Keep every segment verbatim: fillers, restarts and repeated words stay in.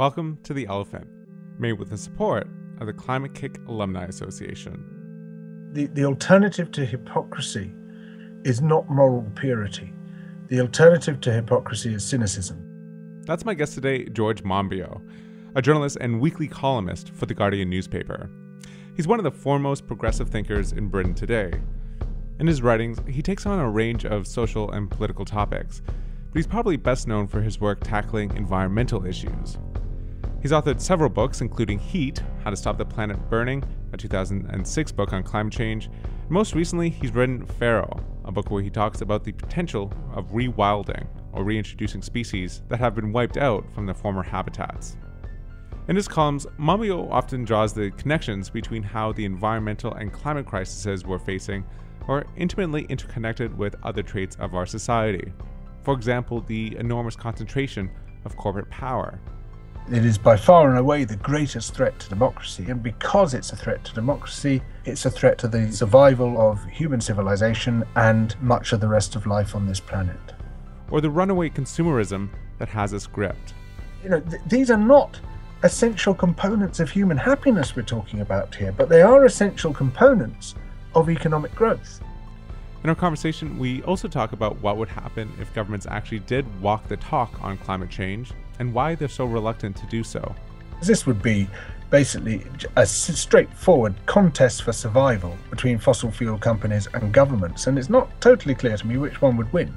Welcome to The Elephant, made with the support of the Climate Kick Alumni Association. The, the alternative to hypocrisy is not moral purity. The alternative to hypocrisy is cynicism. That's my guest today, George Monbiot, a journalist and weekly columnist for The Guardian newspaper. He's one of the foremost progressive thinkers in Britain today. In his writings, he takes on a range of social and political topics, but he's probably best known for his work tackling environmental issues. He's authored several books, including Heat, How to Stop the Planet Burning, a two thousand six book on climate change. And most recently, he's written Feral, a book where he talks about the potential of rewilding, or reintroducing species that have been wiped out from their former habitats. In his columns, Monbiot often draws the connections between how the environmental and climate crises we're facing are intimately interconnected with other traits of our society. For example, the enormous concentration of corporate power. It is by far and away the greatest threat to democracy, and because it's a threat to democracy, it's a threat to the survival of human civilization and much of the rest of life on this planet. Or the runaway consumerism that has us gripped. You know, th- these are not essential components of human happiness we're talking about here, but they are essential components of economic growth. In our conversation, we also talk about what would happen if governments actually did walk the talk on climate change and why they're so reluctant to do so. This would be basically a straightforward contest for survival between fossil fuel companies and governments, and it's not totally clear to me which one would win.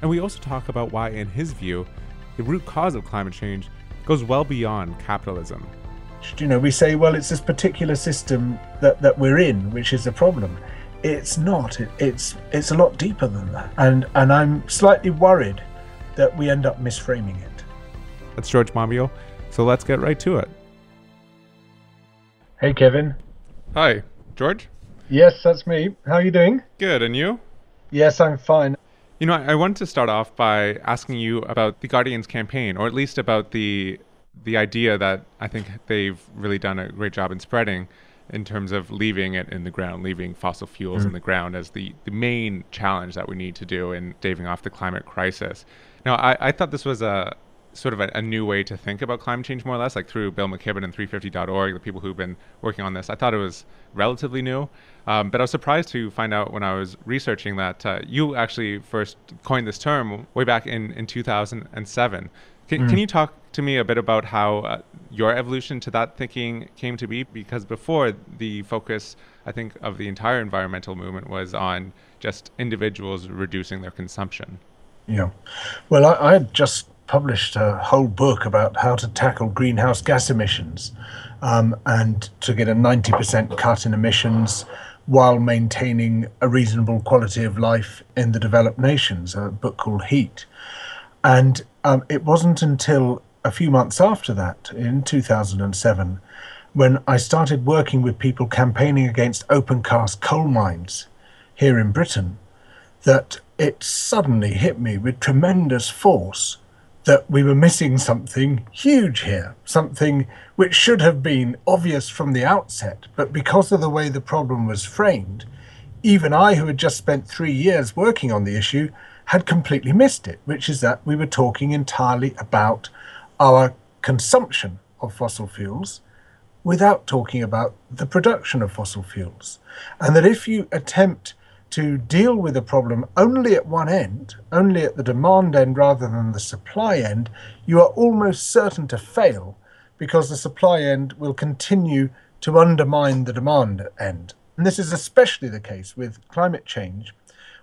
And we also talk about why, in his view, the root cause of climate change goes well beyond capitalism. You know, we say, well, it's this particular system that, that we're in, which is the problem. It's not. It, it's it's a lot deeper than that. And and I'm slightly worried that we end up misframing it. That's George Monbiot. So let's get right to it. Hey, Kevin. Hi, George. Yes, that's me. How are you doing? Good. And you? Yes, I'm fine. You know, I, I wanted to start off by asking you about the Guardian's campaign, or at least about the the idea that I think they've really done a great job in spreading, in terms of leaving it in the ground, leaving fossil fuels mm. in the ground as the, the main challenge that we need to do in staving off the climate crisis. Now, I, I thought this was a sort of a, a new way to think about climate change, more or less, like through Bill McKibben and three fifty dot org, the people who've been working on this. I thought it was relatively new, um, but I was surprised to find out when I was researching that uh, you actually first coined this term way back in, in two thousand seven. Can, mm. can you talk to me a bit about how uh, your evolution to that thinking came to be? Because before, the focus, I think, of the entire environmental movement was on just individuals reducing their consumption. Yeah. Well, I, I had just published a whole book about how to tackle greenhouse gas emissions um, and to get a ninety percent cut in emissions while maintaining a reasonable quality of life in the developed nations, a book called Heat. And um, it wasn't until a few months after that, in two thousand seven, when I started working with people campaigning against open-cast coal mines here in Britain, that it suddenly hit me with tremendous force that we were missing something huge here, something which should have been obvious from the outset, but because of the way the problem was framed, even I, who had just spent three years working on the issue, had completely missed it, which is that we were talking entirely about our consumption of fossil fuels without talking about the production of fossil fuels. And that if you attempt to deal with a problem only at one end, only at the demand end rather than the supply end, you are almost certain to fail because the supply end will continue to undermine the demand end. And this is especially the case with climate change,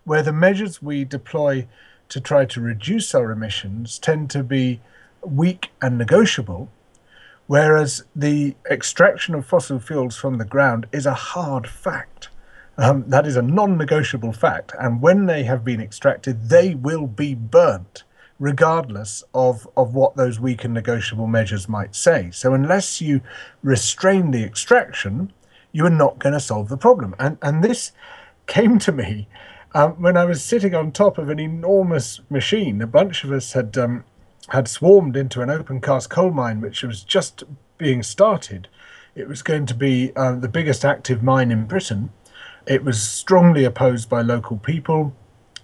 where the measures we deploy to try to reduce our emissions tend to be weak and negotiable, whereas the extraction of fossil fuels from the ground is a hard fact. Um, that is a non-negotiable fact, and when they have been extracted, they will be burnt, regardless of, of what those weak and negotiable measures might say. So unless you restrain the extraction, you are not going to solve the problem. And, and this came to me Um, when I was sitting on top of an enormous machine. A bunch of us had um, had swarmed into an open-cast coal mine, which was just being started. It was going to be uh, the biggest active mine in Britain. It was strongly opposed by local people.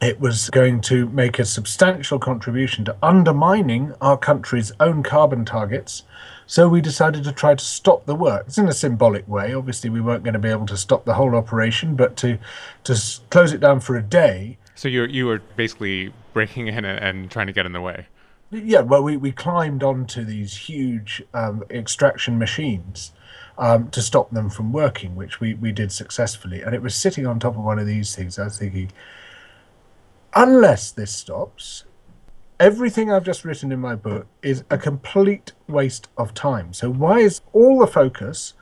It was going to make a substantial contribution to undermining our country's own carbon targets. So we decided to try to stop the work. It's in a symbolic way. Obviously, we weren't going to be able to stop the whole operation, but to to close it down for a day. So you you were basically breaking in and, and trying to get in the way. Yeah, well, we, we climbed onto these huge um, extraction machines um, to stop them from working, which we, we did successfully. And it was sitting on top of one of these things. I was thinking, unless this stops, everything I've just written in my book is a complete waste of time. So why is all the focus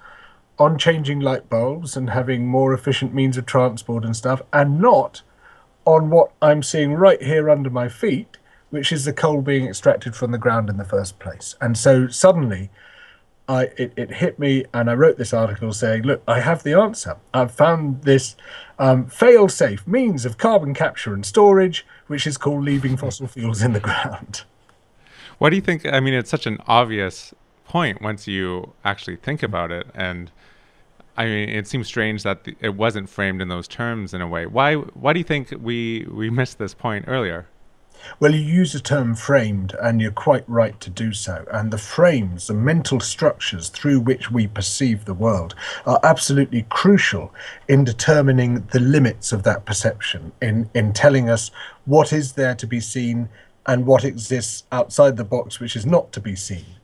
on changing light bulbs and having more efficient means of transport and stuff, and not on what I'm seeing right here under my feet, which is the coal being extracted from the ground in the first place? And so suddenly I it, it hit me, and I wrote this article saying, look, I have the answer. I've found this Um, fail-safe means of carbon capture and storage, which is called leaving fossil fuels in the ground. Why do you think, I mean, it's such an obvious point once you actually think about it, and I mean, it seems strange that the, it wasn't framed in those terms in a way. Why Why do you think we, we missed this point earlier? Well, you use the term framed, and you're quite right to do so. And the frames, the mental structures through which we perceive the world, are absolutely crucial in determining the limits of that perception, in, in telling us what is there to be seen and what exists outside the box, which is not to be seen.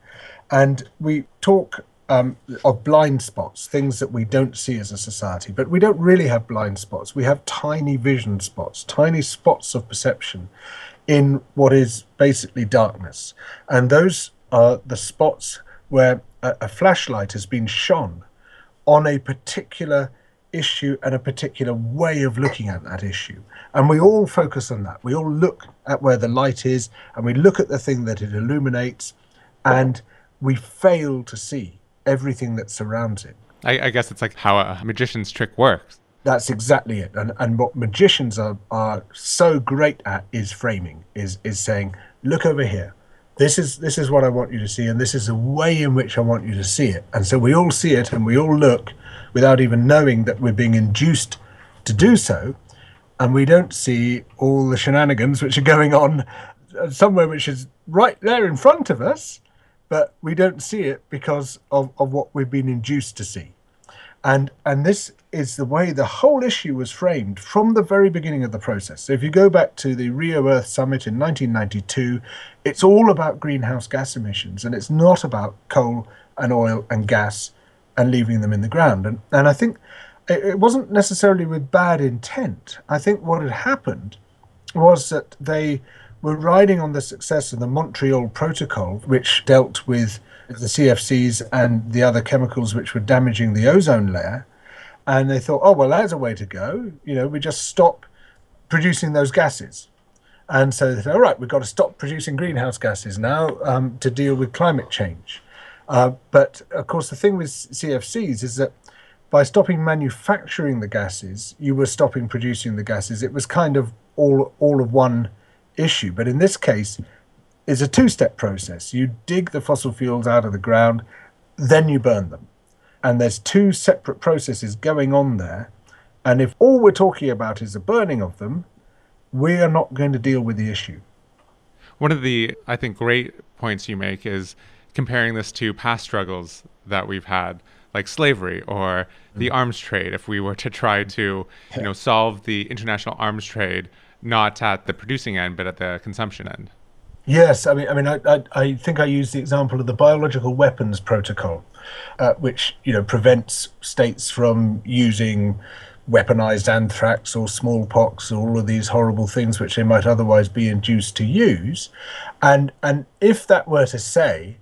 And we talk um, of blind spots, things that we don't see as a society, but we don't really have blind spots. We have tiny vision spots, tiny spots of perception in what is basically darkness. And those are the spots where a, a flashlight has been shone on a particular issue and a particular way of looking at that issue. And we all focus on that. We all look at where the light is, and we look at the thing that it illuminates, and we fail to see everything that surrounds it. I, I guess it's like how a magician's trick works. That's exactly it. And and what magicians are, are so great at is framing, is is saying, look over here. This is this is what I want you to see, and this is the way in which I want you to see it. And so we all see it and we all look without even knowing that we're being induced to do so, and we don't see all the shenanigans which are going on somewhere which is right there in front of us, but we don't see it because of, of what we've been induced to see. And and this is the way the whole issue was framed from the very beginning of the process. So if you go back to the Rio Earth Summit in nineteen ninety-two, it's all about greenhouse gas emissions, and it's not about coal and oil and gas and leaving them in the ground. And, and I think it, it wasn't necessarily with bad intent. I think what had happened was that they were riding on the success of the Montreal Protocol, which dealt with the C F Cs and the other chemicals which were damaging the ozone layer, and they thought, oh, well, that's a way to go. You know, we just stop producing those gases. And so they thought, all right, we've got to stop producing greenhouse gases now um, to deal with climate change. Uh, but, of course, the thing with C F Cs is that by stopping manufacturing the gases, you were stopping producing the gases. It was kind of all, all of one issue. But in this case, it's a two-step process. You dig the fossil fuels out of the ground, then you burn them. And there's two separate processes going on there. And if all we're talking about is the burning of them, we are not going to deal with the issue. One of the, I think, great points you make is comparing this to past struggles that we've had, like slavery or the mm. arms trade. If we were to try to, yeah. you know, solve the international arms trade, not at the producing end, but at the consumption end. Yes, I mean, I mean, I, I, I think I used the example of the Biological Weapons Protocol, uh, which, you know, prevents states from using weaponized anthrax or smallpox or all of these horrible things which they might otherwise be induced to use. And and if that were to say,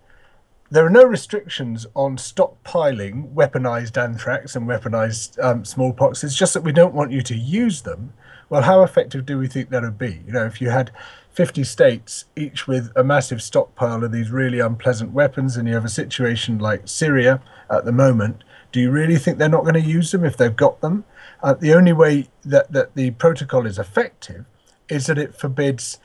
there are no restrictions on stockpiling weaponized anthrax and weaponized um, smallpox, it's just that we don't want you to use them. Well, how effective do we think that would be? You know, if you had fifty states, each with a massive stockpile of these really unpleasant weapons, and you have a situation like Syria at the moment, do you really think they're not going to use them if they've got them? Uh, the only way that, that the protocol is effective is that it forbids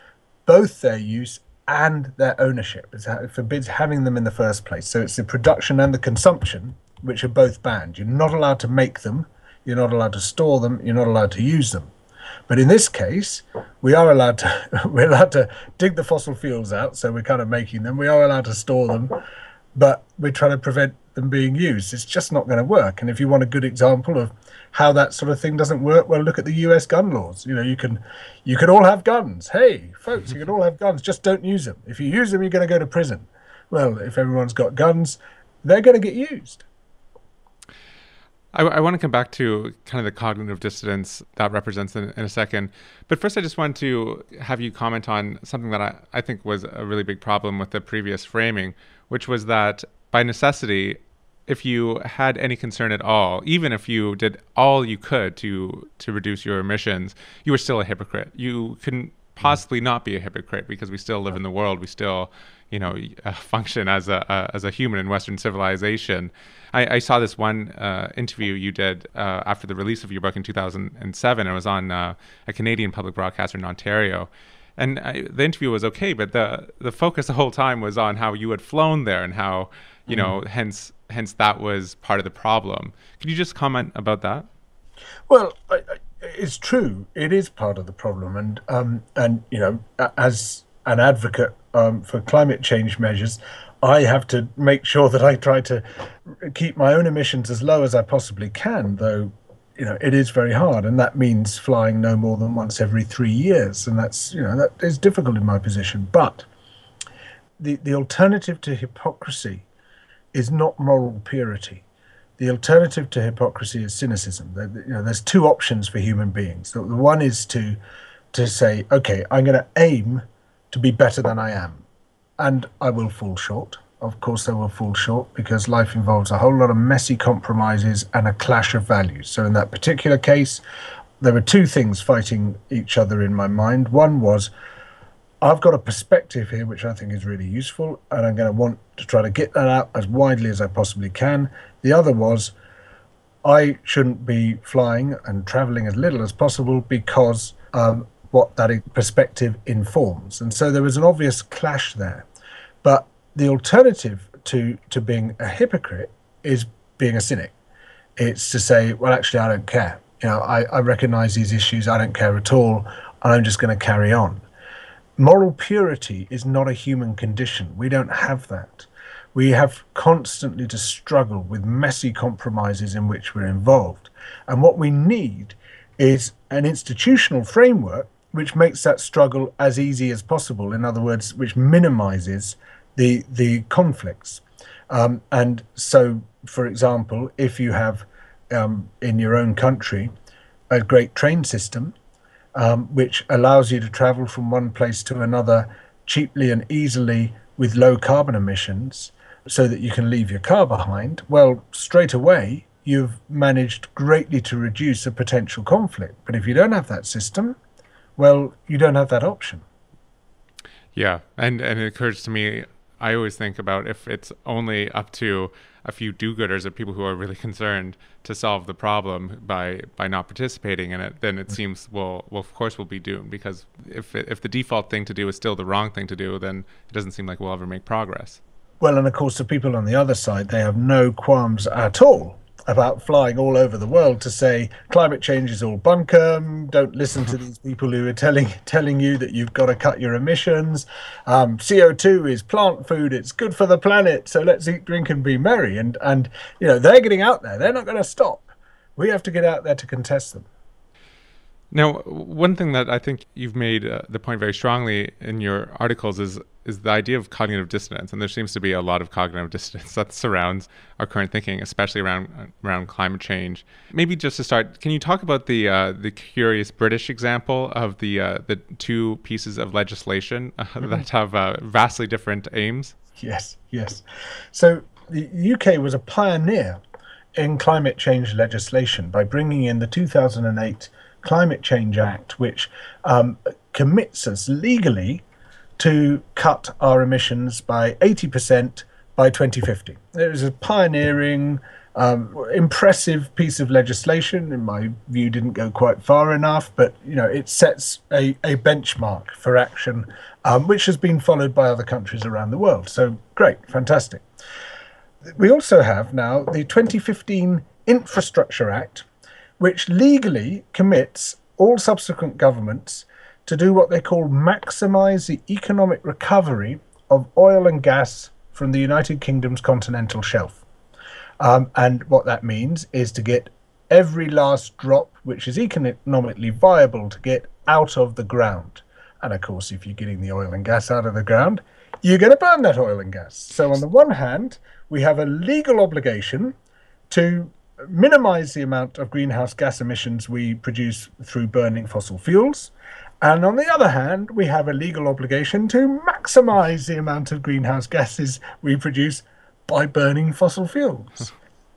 both their use and their ownership. It forbids having them in the first place. So it's the production and the consumption which are both banned. You're not allowed to make them, you're not allowed to store them, you're not allowed to use them. But in this case, we are allowed to we're allowed to dig the fossil fuels out, so we're kind of making them. We are allowed to store them, but we're trying to prevent them being used. It's just not going to work. And if you want a good example of how that sort of thing doesn't work, well, look at the U S gun laws. You know, you can you can all have guns. Hey, folks, you can all have guns. Just don't use them. If you use them, you're going to go to prison. Well, if everyone's got guns, they're going to get used. I, I want to come back to kind of the cognitive dissonance that represents in, in a second. But first, I just wanted to have you comment on something that I, I think was a really big problem with the previous framing, which was that by necessity, if you had any concern at all, even if you did all you could to to reduce your emissions, you were still a hypocrite. You couldn't possibly not be a hypocrite because we still live in the world. We still, you know, function as a, a as a human in Western civilization. I, I saw this one uh, interview you did uh, after the release of your book in two thousand seven. It was on uh, a Canadian public broadcaster in Ontario. And I, the interview was okay, but the the focus the whole time was on how you had flown there and how, you know, mm. hence hence that was part of the problem. Could you just comment about that? Well, I, I, it's true. It is part of the problem. And, um, and you know, as an advocate um, for climate change measures, I have to make sure that I try to keep my own emissions as low as I possibly can, though, you know, it is very hard, and that means flying no more than once every three years, and that's, you know, that is difficult in my position. But the the alternative to hypocrisy is not moral purity. The alternative to hypocrisy is cynicism. There, you know, there's two options for human beings. The, the one is to to say, okay, I'm going to aim to be better than I am, and I will fall short. Of course, they will fall short because life involves a whole lot of messy compromises and a clash of values. So in that particular case, there were two things fighting each other in my mind. One was, I've got a perspective here which I think is really useful, and I'm going to want to try to get that out as widely as I possibly can. The other was, I shouldn't be flying and traveling as little as possible because um, what that perspective informs. And so there was an obvious clash there. But the alternative to, to being a hypocrite is being a cynic. It's to say, well, actually, I don't care. You know, I, I recognize these issues. I don't care at all. And I'm just going to carry on. Moral purity is not a human condition. We don't have that. We have constantly to struggle with messy compromises in which we're involved. And what we need is an institutional framework which makes that struggle as easy as possible. In other words, which minimizes the the conflicts. Um, and so, for example, if you have um, in your own country a great train system um, which allows you to travel from one place to another cheaply and easily with low carbon emissions so that you can leave your car behind, well, straight away you've managed greatly to reduce a potential conflict. But if you don't have that system, well, you don't have that option. Yeah, and, and it occurs to me, I always think about if it's only up to a few do-gooders or people who are really concerned to solve the problem by by not participating in it, then it seems, well, well, of course we'll be doomed, because if if the default thing to do is still the wrong thing to do, then it doesn't seem like we'll ever make progress. Well, and of course, the people on the other side, they have no qualms at all about flying all over the world to say climate change is all bunkum, don't listen to these people who are telling telling you that you've got to cut your emissions, um, C O two is plant food, it's good for the planet, so let's eat, drink and be merry. And, and you know, they're getting out there, they're not going to stop. We have to get out there to contest them. Now, one thing that I think you've made uh, the point very strongly in your articles is is the idea of cognitive dissonance, and there seems to be a lot of cognitive dissonance that surrounds our current thinking, especially around around climate change. Maybe just to start, can you talk about the uh, the curious British example of the uh, the two pieces of legislation uh, mm-hmm. that have uh, vastly different aims? Yes, yes. So the U K was a pioneer in climate change legislation by bringing in the two thousand eight Climate Change Act, which um, commits us legally to cut our emissions by eighty percent by twenty fifty. It was a pioneering, um, impressive piece of legislation. In my view, didn't go quite far enough, but you know, it sets a, a benchmark for action, um, which has been followed by other countries around the world. So great, fantastic. We also have now the twenty fifteen Infrastructure Act, which legally commits all subsequent governments to do what they call maximise the economic recovery of oil and gas from the United Kingdom's continental shelf. Um, and what that means is to get every last drop, which is economically viable, to get out of the ground. And of course, if you're getting the oil and gas out of the ground, you're going to burn that oil and gas. So on the one hand, we have a legal obligation to minimise the amount of greenhouse gas emissions we produce through burning fossil fuels. And on the other hand, we have a legal obligation to maximise the amount of greenhouse gases we produce by burning fossil fuels.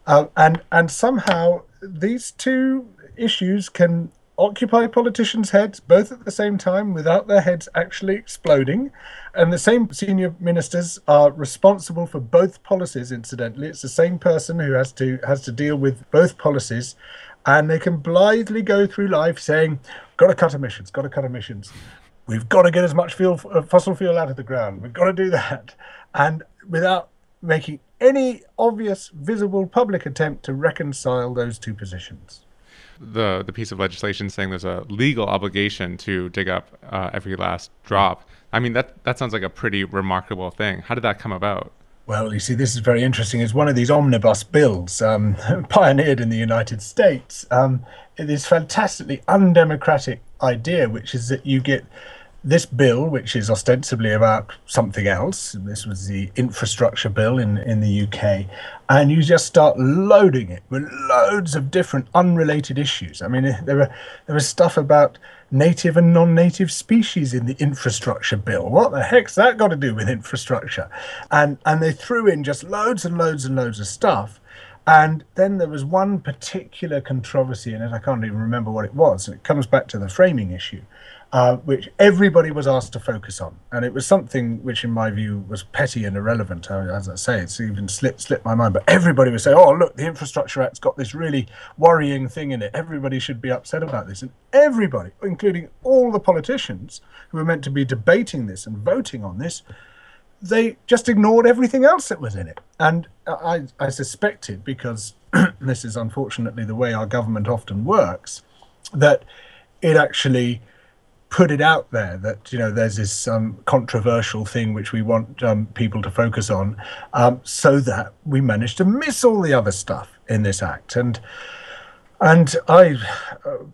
uh, and, and somehow these two issues can occupy politicians' heads both at the same time without their heads actually exploding. And the same senior ministers are responsible for both policies, incidentally. It's the same person who has to has to deal with both policies. And they can blithely go through life saying, got to cut emissions, got to cut emissions. We've got to get as much fuel, uh, fossil fuel out of the ground. We've got to do that. And without making any obvious, visible public attempt to reconcile those two positions. The the piece of legislation saying there's a legal obligation to dig up uh, every last drop. I mean, that, that sounds like a pretty remarkable thing. How did that come about? Well, you see, this is very interesting. It's one of these omnibus bills um, pioneered in the United States. Um, this fantastically undemocratic idea, which is that you get this bill, which is ostensibly about something else. This was the infrastructure bill in, in the U K. And you just start loading it with loads of different unrelated issues. I mean, there were there was stuff about native and non-native species in the infrastructure bill. What the heck's that got to do with infrastructure? And and they threw in just loads and loads and loads of stuff. And then there was one particular controversy in it. I can't even remember what it was. And it comes back to the framing issue, uh, which everybody was asked to focus on. And it was something which, in my view, was petty and irrelevant. As I say, it's even slipped, slipped my mind. But everybody would say, oh, look, the Infrastructure Act's got this really worrying thing in it. Everybody should be upset about this. And everybody, including all the politicians who were meant to be debating this and voting on this, they just ignored everything else that was in it. And I, I suspected, because this is unfortunately the way our government often works, that it actually put it out there that, you know, there's this um, controversial thing which we want um, people to focus on, um, so that we managed to miss all the other stuff in this act. And And I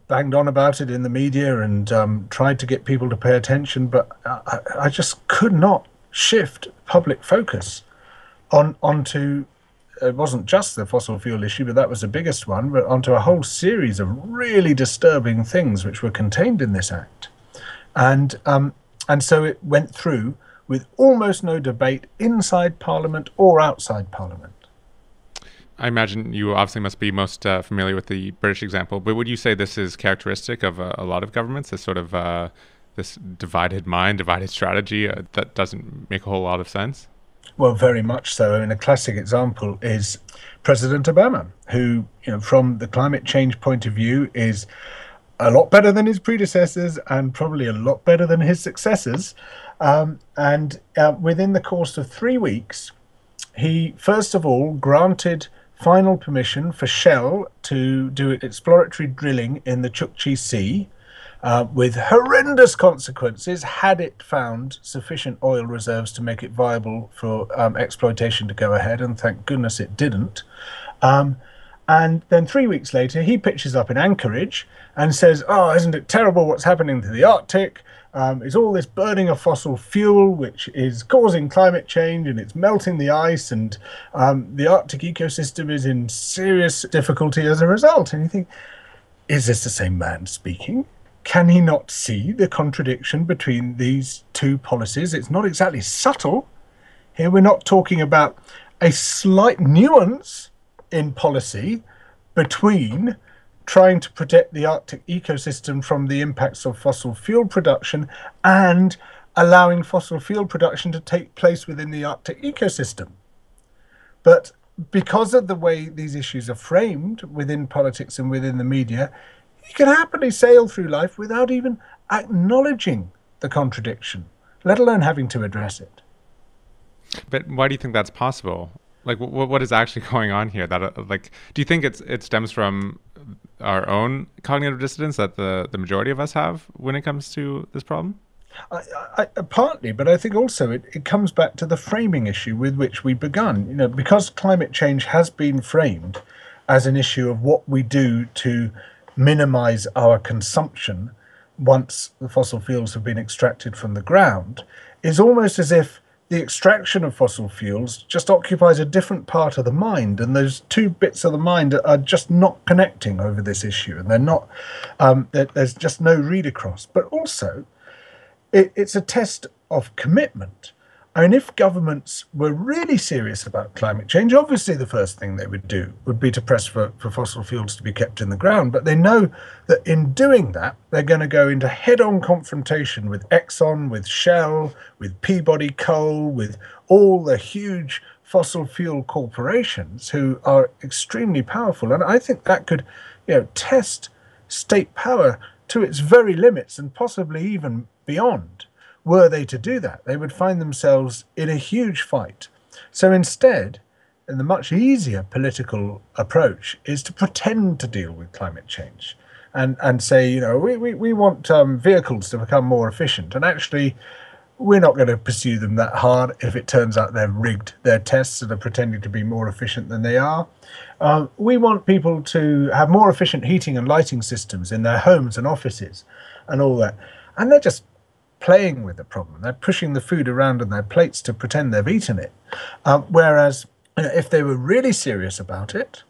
banged on about it in the media and um, tried to get people to pay attention, but I, I just could not shift public focus on onto, it wasn't just the fossil fuel issue, but that was the biggest one, but onto a whole series of really disturbing things which were contained in this act. And um, and so it went through with almost no debate inside Parliament or outside Parliament. I imagine you obviously must be most uh, familiar with the British example, but would you say this is characteristic of a, a lot of governments, this sort of uh this divided mind, divided strategy uh, that doesn't make a whole lot of sense? Well, very much so. I mean, a classic example is President Obama, who, you know, from the climate change point of view is a lot better than his predecessors and probably a lot better than his successors. Um, and uh, within the course of three weeks, he first of all granted final permission for Shell to do exploratory drilling in the Chukchi Sea, Uh, with horrendous consequences had it found sufficient oil reserves to make it viable for um, exploitation to go ahead, and thank goodness it didn't. Um, and then three weeks later, he pitches up in Anchorage and says, oh, isn't it terrible what's happening to the Arctic? Um, it's all this burning of fossil fuel, which is causing climate change, and it's melting the ice, and um, the Arctic ecosystem is in serious difficulty as a result. And you think, is this the same man speaking? Can he not see the contradiction between these two policies? It's not exactly subtle. Here we're not talking about a slight nuance in policy between trying to protect the Arctic ecosystem from the impacts of fossil fuel production and allowing fossil fuel production to take place within the Arctic ecosystem. But because of the way these issues are framed within politics and within the media, you can happily sail through life without even acknowledging the contradiction, let alone having to address it. But why do you think that's possible? Like, what what is actually going on here? That, like, do you think it's it stems from our own cognitive dissonance that the, the majority of us have when it comes to this problem? I, I, partly, but I think also it, it comes back to the framing issue with which we begun. You know, because climate change has been framed as an issue of what we do to minimize our consumption once the fossil fuels have been extracted from the ground, is almost as if the extraction of fossil fuels just occupies a different part of the mind, and those two bits of the mind are just not connecting over this issue, and they're not. Um, they're, there's just no read across. But also, it, it's a test of commitment. I mean, if governments were really serious about climate change, obviously the first thing they would do would be to press for, for fossil fuels to be kept in the ground. But they know that in doing that, they're going to go into head-on confrontation with Exxon, with Shell, with Peabody Coal, with all the huge fossil fuel corporations who are extremely powerful. And I think that could, you know, test state power to its very limits and possibly even beyond. Were they to do that, they would find themselves in a huge fight. So instead, and the much easier political approach is to pretend to deal with climate change and, and say, you know, we, we, we want um, vehicles to become more efficient. And actually, we're not going to pursue them that hard if it turns out they've rigged their tests and are pretending to be more efficient than they are. Uh, we want people to have more efficient heating and lighting systems in their homes and offices and all that. And they're just playing with the problem. They're pushing the food around on their plates to pretend they've eaten it. Um, whereas you know, if they were really serious about it,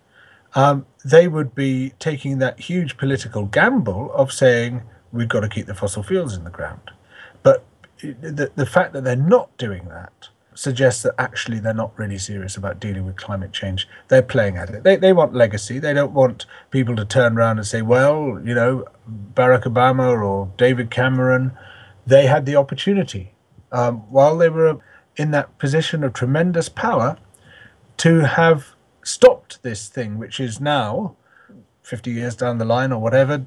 um, they would be taking that huge political gamble of saying, we've got to keep the fossil fuels in the ground. But the, the fact that they're not doing that suggests that actually they're not really serious about dealing with climate change. They're playing at it. They they want legacy. They don't want people to turn around and say, well, you know, Barack Obama or David Cameron, they had the opportunity, um, while they were in that position of tremendous power, to have stopped this thing, which is now, fifty years down the line or whatever,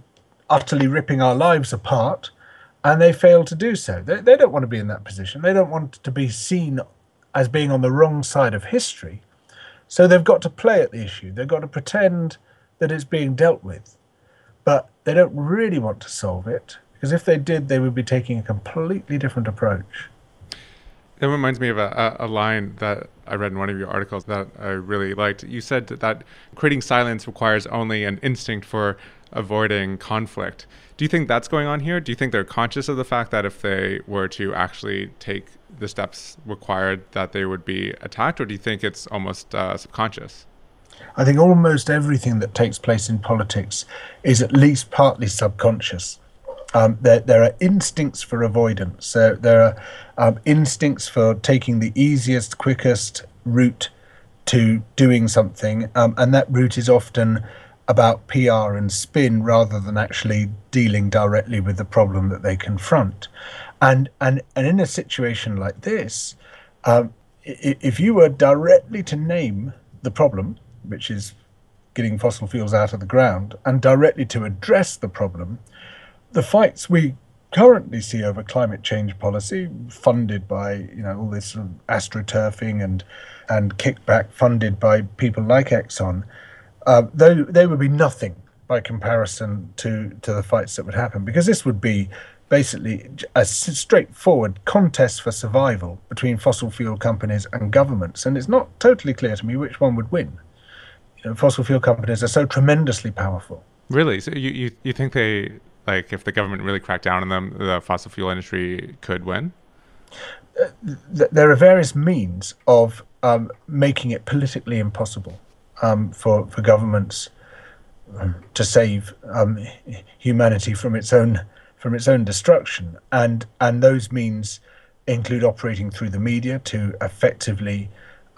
utterly ripping our lives apart, and they failed to do so. They, they don't want to be in that position. They don't want to be seen as being on the wrong side of history. So they've got to play at the issue. They've got to pretend that it's being dealt with. But they don't really want to solve it, because if they did, they would be taking a completely different approach. That reminds me of a, a line that I read in one of your articles that I really liked. You said that, that creating silence requires only an instinct for avoiding conflict. Do you think that's going on here? Do you think they're conscious of the fact that if they were to actually take the steps required that they would be attacked, or do you think it's almost uh, subconscious? I think almost everything that takes place in politics is at least partly subconscious. Um, there, there are instincts for avoidance. So there are um, instincts for taking the easiest, quickest route to doing something. Um, and that route is often about P R and spin rather than actually dealing directly with the problem that they confront. And, and, and in a situation like this, um, if you were directly to name the problem, which is getting fossil fuels out of the ground, and directly to address the problem, the fights we currently see over climate change policy, funded by you know all this sort of astroturfing and and kickback, funded by people like Exxon, uh, they they would be nothing by comparison to to the fights that would happen, because this would be basically a straightforward contest for survival between fossil fuel companies and governments, and it's not totally clear to me which one would win. You know, fossil fuel companies are so tremendously powerful. Really? So you you, you think they, like, if the government really cracked down on them, the fossil fuel industry could win? Uh, th there are various means of um, making it politically impossible um, for, for governments um, to save um, humanity from its own from its own destruction, and and those means include operating through the media to effectively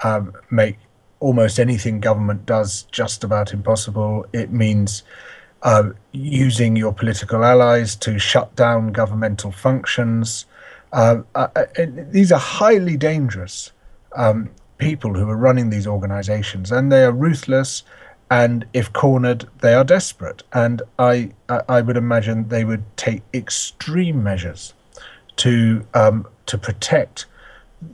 um, make almost anything government does just about impossible. It means Uh, using your political allies to shut down governmental functions. Uh, uh, these are highly dangerous um, people who are running these organizations, and they are ruthless, and if cornered, they are desperate. And I, I, I would imagine they would take extreme measures to, um, to protect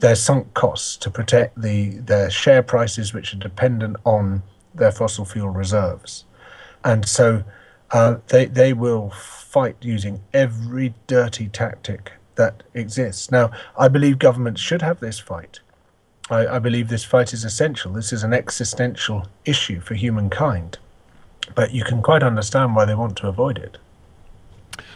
their sunk costs, to protect the, their share prices, which are dependent on their fossil fuel reserves. And so uh, they, they will fight using every dirty tactic that exists. Now, I believe governments should have this fight. I, I believe this fight is essential. This is an existential issue for humankind. But you can quite understand why they want to avoid it.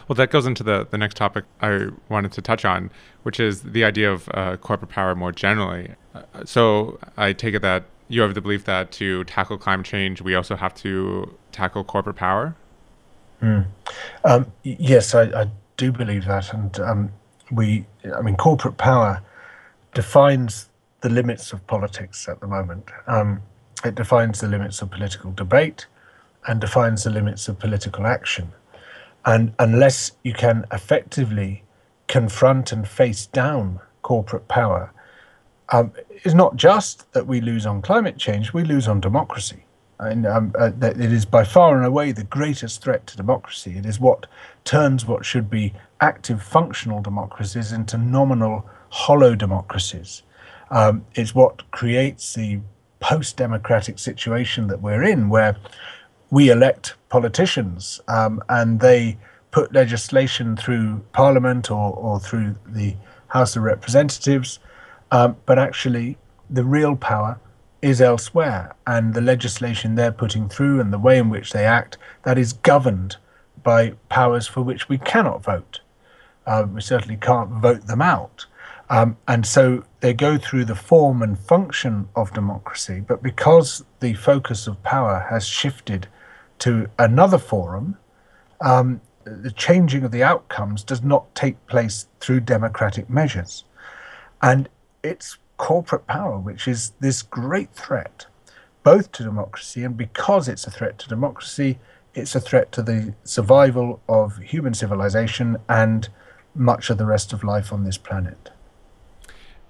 Well, that goes into the, the next topic I wanted to touch on, which is the idea of uh, corporate power more generally. Uh, so I take it that you have the belief that to tackle climate change, we also have to tackle corporate power? Mm. Um, yes, I, I do believe that. And um, we, I mean, corporate power defines the limits of politics at the moment. Um, it defines the limits of political debate and defines the limits of political action. And unless you can effectively confront and face down corporate power, um, it's not just that we lose on climate change, we lose on democracy. And um, uh, it is by far and away the greatest threat to democracy. It is what turns what should be active, functional democracies into nominal, hollow democracies. Um, it's what creates the post-democratic situation that we're in, where we elect politicians um, and they put legislation through Parliament or, or through the House of Representatives, um, but actually the real power is elsewhere, and the legislation they're putting through and the way in which they act, that is governed by powers for which we cannot vote. Uh, we certainly can't vote them out. Um, and so they go through the form and function of democracy, but because the focus of power has shifted to another forum, um, the changing of the outcomes does not take place through democratic measures. And it's corporate power, which is this great threat, both to democracy, and because it's a threat to democracy, it's a threat to the survival of human civilization and much of the rest of life on this planet.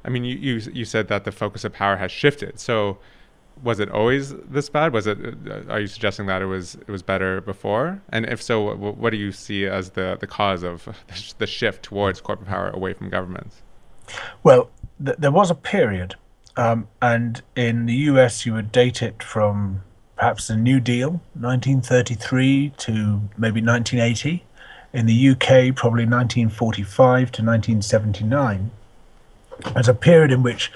I mean, you, you you said that the focus of power has shifted. So, was it always this bad? Was it? Are you suggesting that it was it was better before? And if so, what, what do you see as the the cause of the shift towards corporate power away from governments? Well, th- there was a period, um, and in the U S, you would date it from perhaps the New Deal, nineteen thirty-three, to maybe nineteen eighty. In the U K, probably nineteen forty-five to nineteen seventy-nine. As a period in which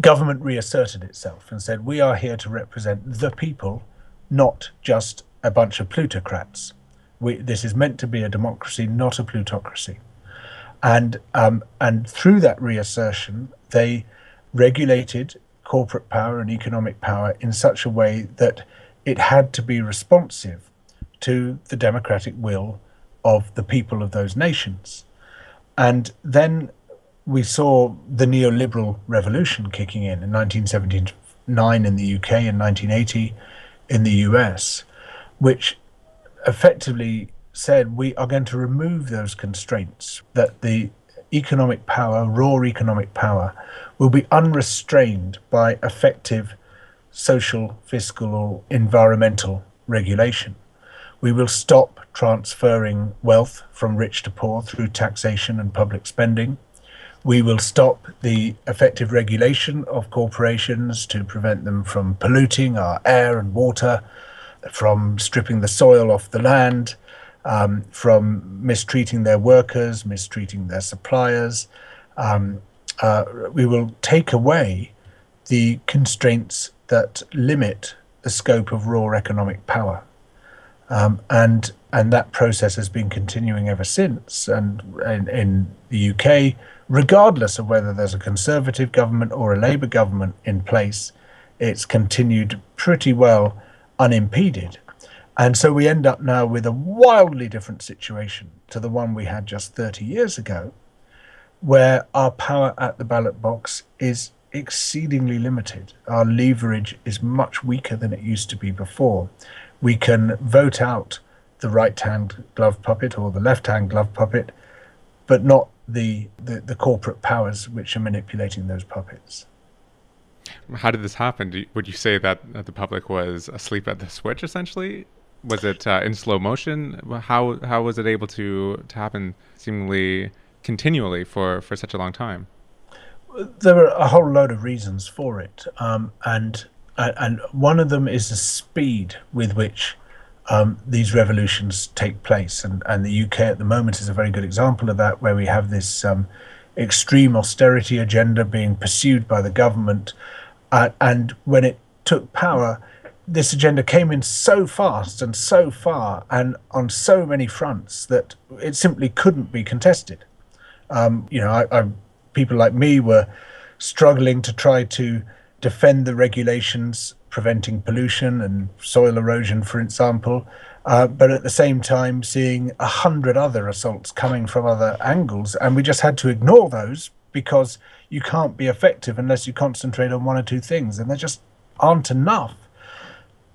government reasserted itself and said, we are here to represent the people, not just a bunch of plutocrats. We, this is meant to be a democracy, not a plutocracy. And, um, and through that reassertion, they regulated corporate power and economic power in such a way that it had to be responsive to the democratic will of the people of those nations. And then we saw the neoliberal revolution kicking in in nineteen seventy-nine in the U K and nineteen eighty in the U S, which effectively said we are going to remove those constraints, that the economic power, raw economic power, will be unrestrained by effective social, fiscal, or environmental regulation. We will stop transferring wealth from rich to poor through taxation and public spending. We will stop the effective regulation of corporations to prevent them from polluting our air and water, from stripping the soil off the land, um, from mistreating their workers, mistreating their suppliers. Um, uh, we will take away the constraints that limit the scope of raw economic power. Um, and and that process has been continuing ever since. And in, in the U K, regardless of whether there's a Conservative government or a Labour government in place, it's continued pretty well unimpeded. And so we end up now with a wildly different situation to the one we had just thirty years ago, where our power at the ballot box is exceedingly limited. Our leverage is much weaker than it used to be before. We can vote out the right-hand glove puppet or the left-hand glove puppet, but not The, the, the corporate powers which are manipulating those puppets. How did this happen? Do you, would you say that the public was asleep at the switch, essentially? Was it uh, in slow motion? How how was it able to, to happen seemingly continually for, for such a long time? There were a whole load of reasons for it. Um, and, and one of them is the speed with which um, these revolutions take place. And, and the U K at the moment is a very good example of that, where we have this um, extreme austerity agenda being pursued by the government. Uh, and when it took power, this agenda came in so fast and so far and on so many fronts that it simply couldn't be contested. Um, you know, I, I, people like me were struggling to try to defend the regulations preventing pollution and soil erosion, for example, uh, but at the same time seeing a hundred other assaults coming from other angles, and we just had to ignore those because you can't be effective unless you concentrate on one or two things, and there just aren't enough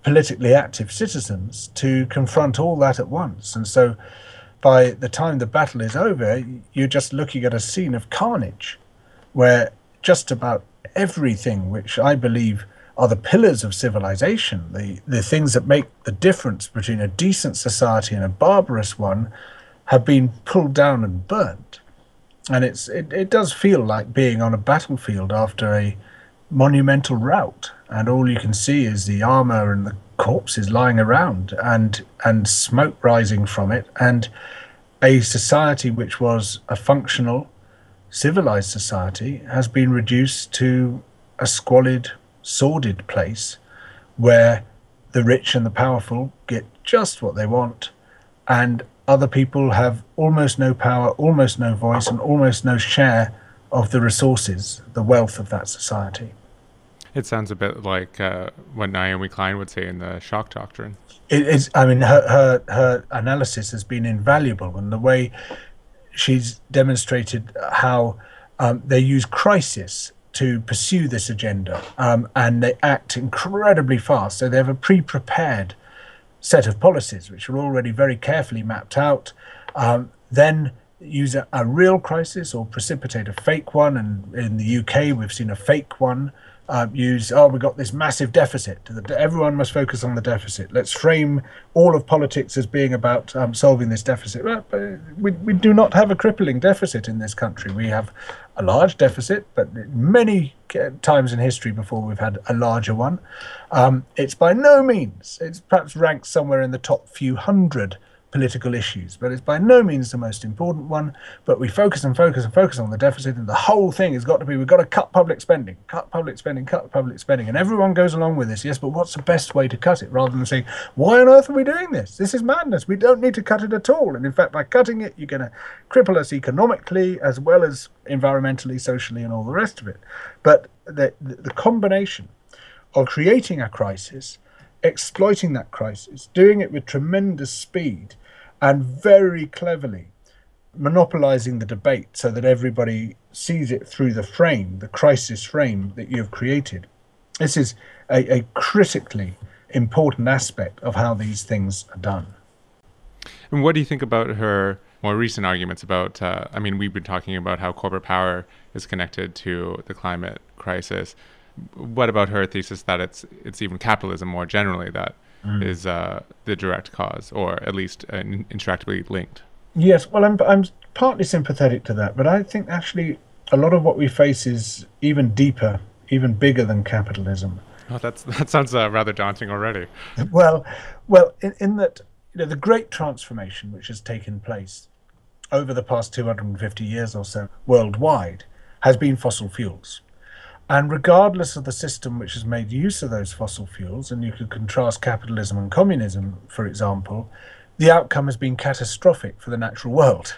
politically active citizens to confront all that at once. And so by the time the battle is over, you're just looking at a scene of carnage where just about everything which I believe are the pillars of civilization, the, the things that make the difference between a decent society and a barbarous one, have been pulled down and burnt. And it's it, it does feel like being on a battlefield after a monumental rout, and all you can see is the armor and the corpses lying around, and and smoke rising from it, and a society which was a functional, civilized society has been reduced to a squalid, sordid place where the rich and the powerful get just what they want, and other people have almost no power, almost no voice, and almost no share of the resources, the wealth of that society. It sounds a bit like uh, what Naomi Klein would say in The Shock Doctrine. It is. I mean, her, her her analysis has been invaluable, and the way she's demonstrated how um, they use crisis to pursue this agenda, um, and they act incredibly fast. So they have a pre-prepared set of policies which are already very carefully mapped out. Um, then use a, a real crisis or precipitate a fake one. And in the U K, we've seen a fake one. Uh, use, oh, we got this massive deficit. Everyone must focus on the deficit. Let's frame all of politics as being about um, solving this deficit. We, we do not have a crippling deficit in this country. We have a large deficit, but many times in history before we've had a larger one. Um, it's by no means, it's perhaps ranked somewhere in the top few hundred political issues, but it's by no means the most important one. But we focus and focus and focus on the deficit, and the whole thing has got to be, we've got to cut public spending, cut public spending, cut public spending, and everyone goes along with this. Yes, but what's the best way to cut it? Rather than saying, why on earth are we doing this? This is madness. We don't need to cut it at all. And in fact, by cutting it, you're going to cripple us economically as well as environmentally, socially, and all the rest of it. But the, the, the combination of creating a crisis, exploiting that crisis, doing it with tremendous speed, and very cleverly monopolizing the debate so that everybody sees it through the frame, the crisis frame that you've created. This is a, a critically important aspect of how these things are done. And what do you think about her more recent arguments about, uh, I mean, we've been talking about how corporate power is connected to the climate crisis. What about her thesis that it's it's even capitalism more generally that mm. is uh, the direct cause, or at least uh, intractably linked? Yes, well, I'm I'm partly sympathetic to that, but I think actually a lot of what we face is even deeper, even bigger than capitalism. Oh, that's that sounds uh, rather daunting already. Well, well, in, in that, you know, the great transformation which has taken place over the past two hundred fifty years or so worldwide has been fossil fuels. And regardless of the system which has made use of those fossil fuels, and you could contrast capitalism and communism, for example, the outcome has been catastrophic for the natural world,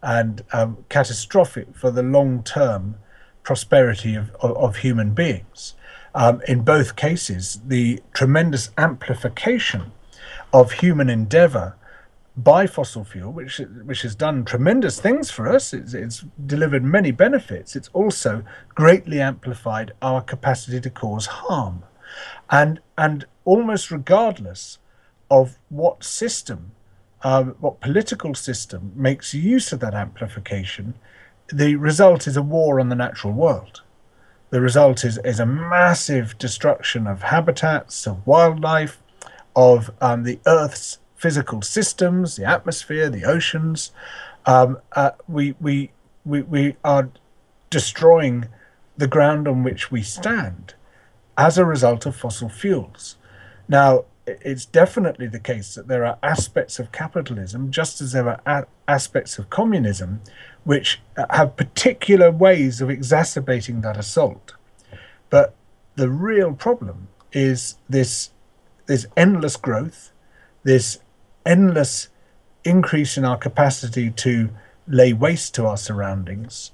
and um, catastrophic for the long-term prosperity of, of, of human beings. Um, in both cases, the tremendous amplification of human endeavour by fossil fuel, which which has done tremendous things for us, it's, it's delivered many benefits, it's also greatly amplified our capacity to cause harm, and and almost regardless of what system, uh, what political system makes use of that amplification, the result is a war on the natural world. The result is is a massive destruction of habitats, of wildlife, of um, the Earth's physical systems, the atmosphere, the oceans. Um, uh, we, we, we, we are destroying the ground on which we stand as a result of fossil fuels. Now, it's definitely the case that there are aspects of capitalism, just as there are a- aspects of communism, which have particular ways of exacerbating that assault. But the real problem is this, this endless growth, this endless increase in our capacity to lay waste to our surroundings,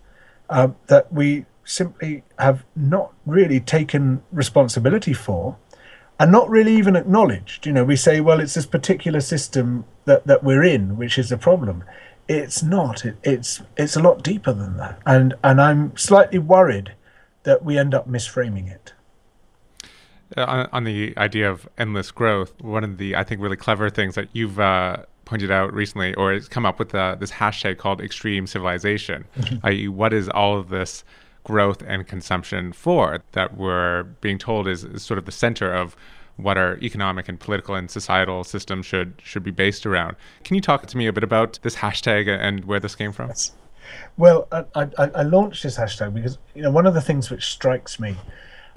uh, that we simply have not really taken responsibility for and not really even acknowledged. You know, we say, well, it's this particular system that, that we're in, which is the problem. It's not. It, it's it's a lot deeper than that. And, and I'm slightly worried that we end up misframing it. Uh, on, on the idea of endless growth, one of the, I think, really clever things that you've uh, pointed out recently, or it's come up with uh, this hashtag called extreme civilization, mm-hmm. that is what is all of this growth and consumption for that we're being told is, is sort of the center of what our economic and political and societal system should should be based around. Can you talk to me a bit about this hashtag and where this came from? Yes. Well, I, I, I launched this hashtag because, you know, one of the things which strikes me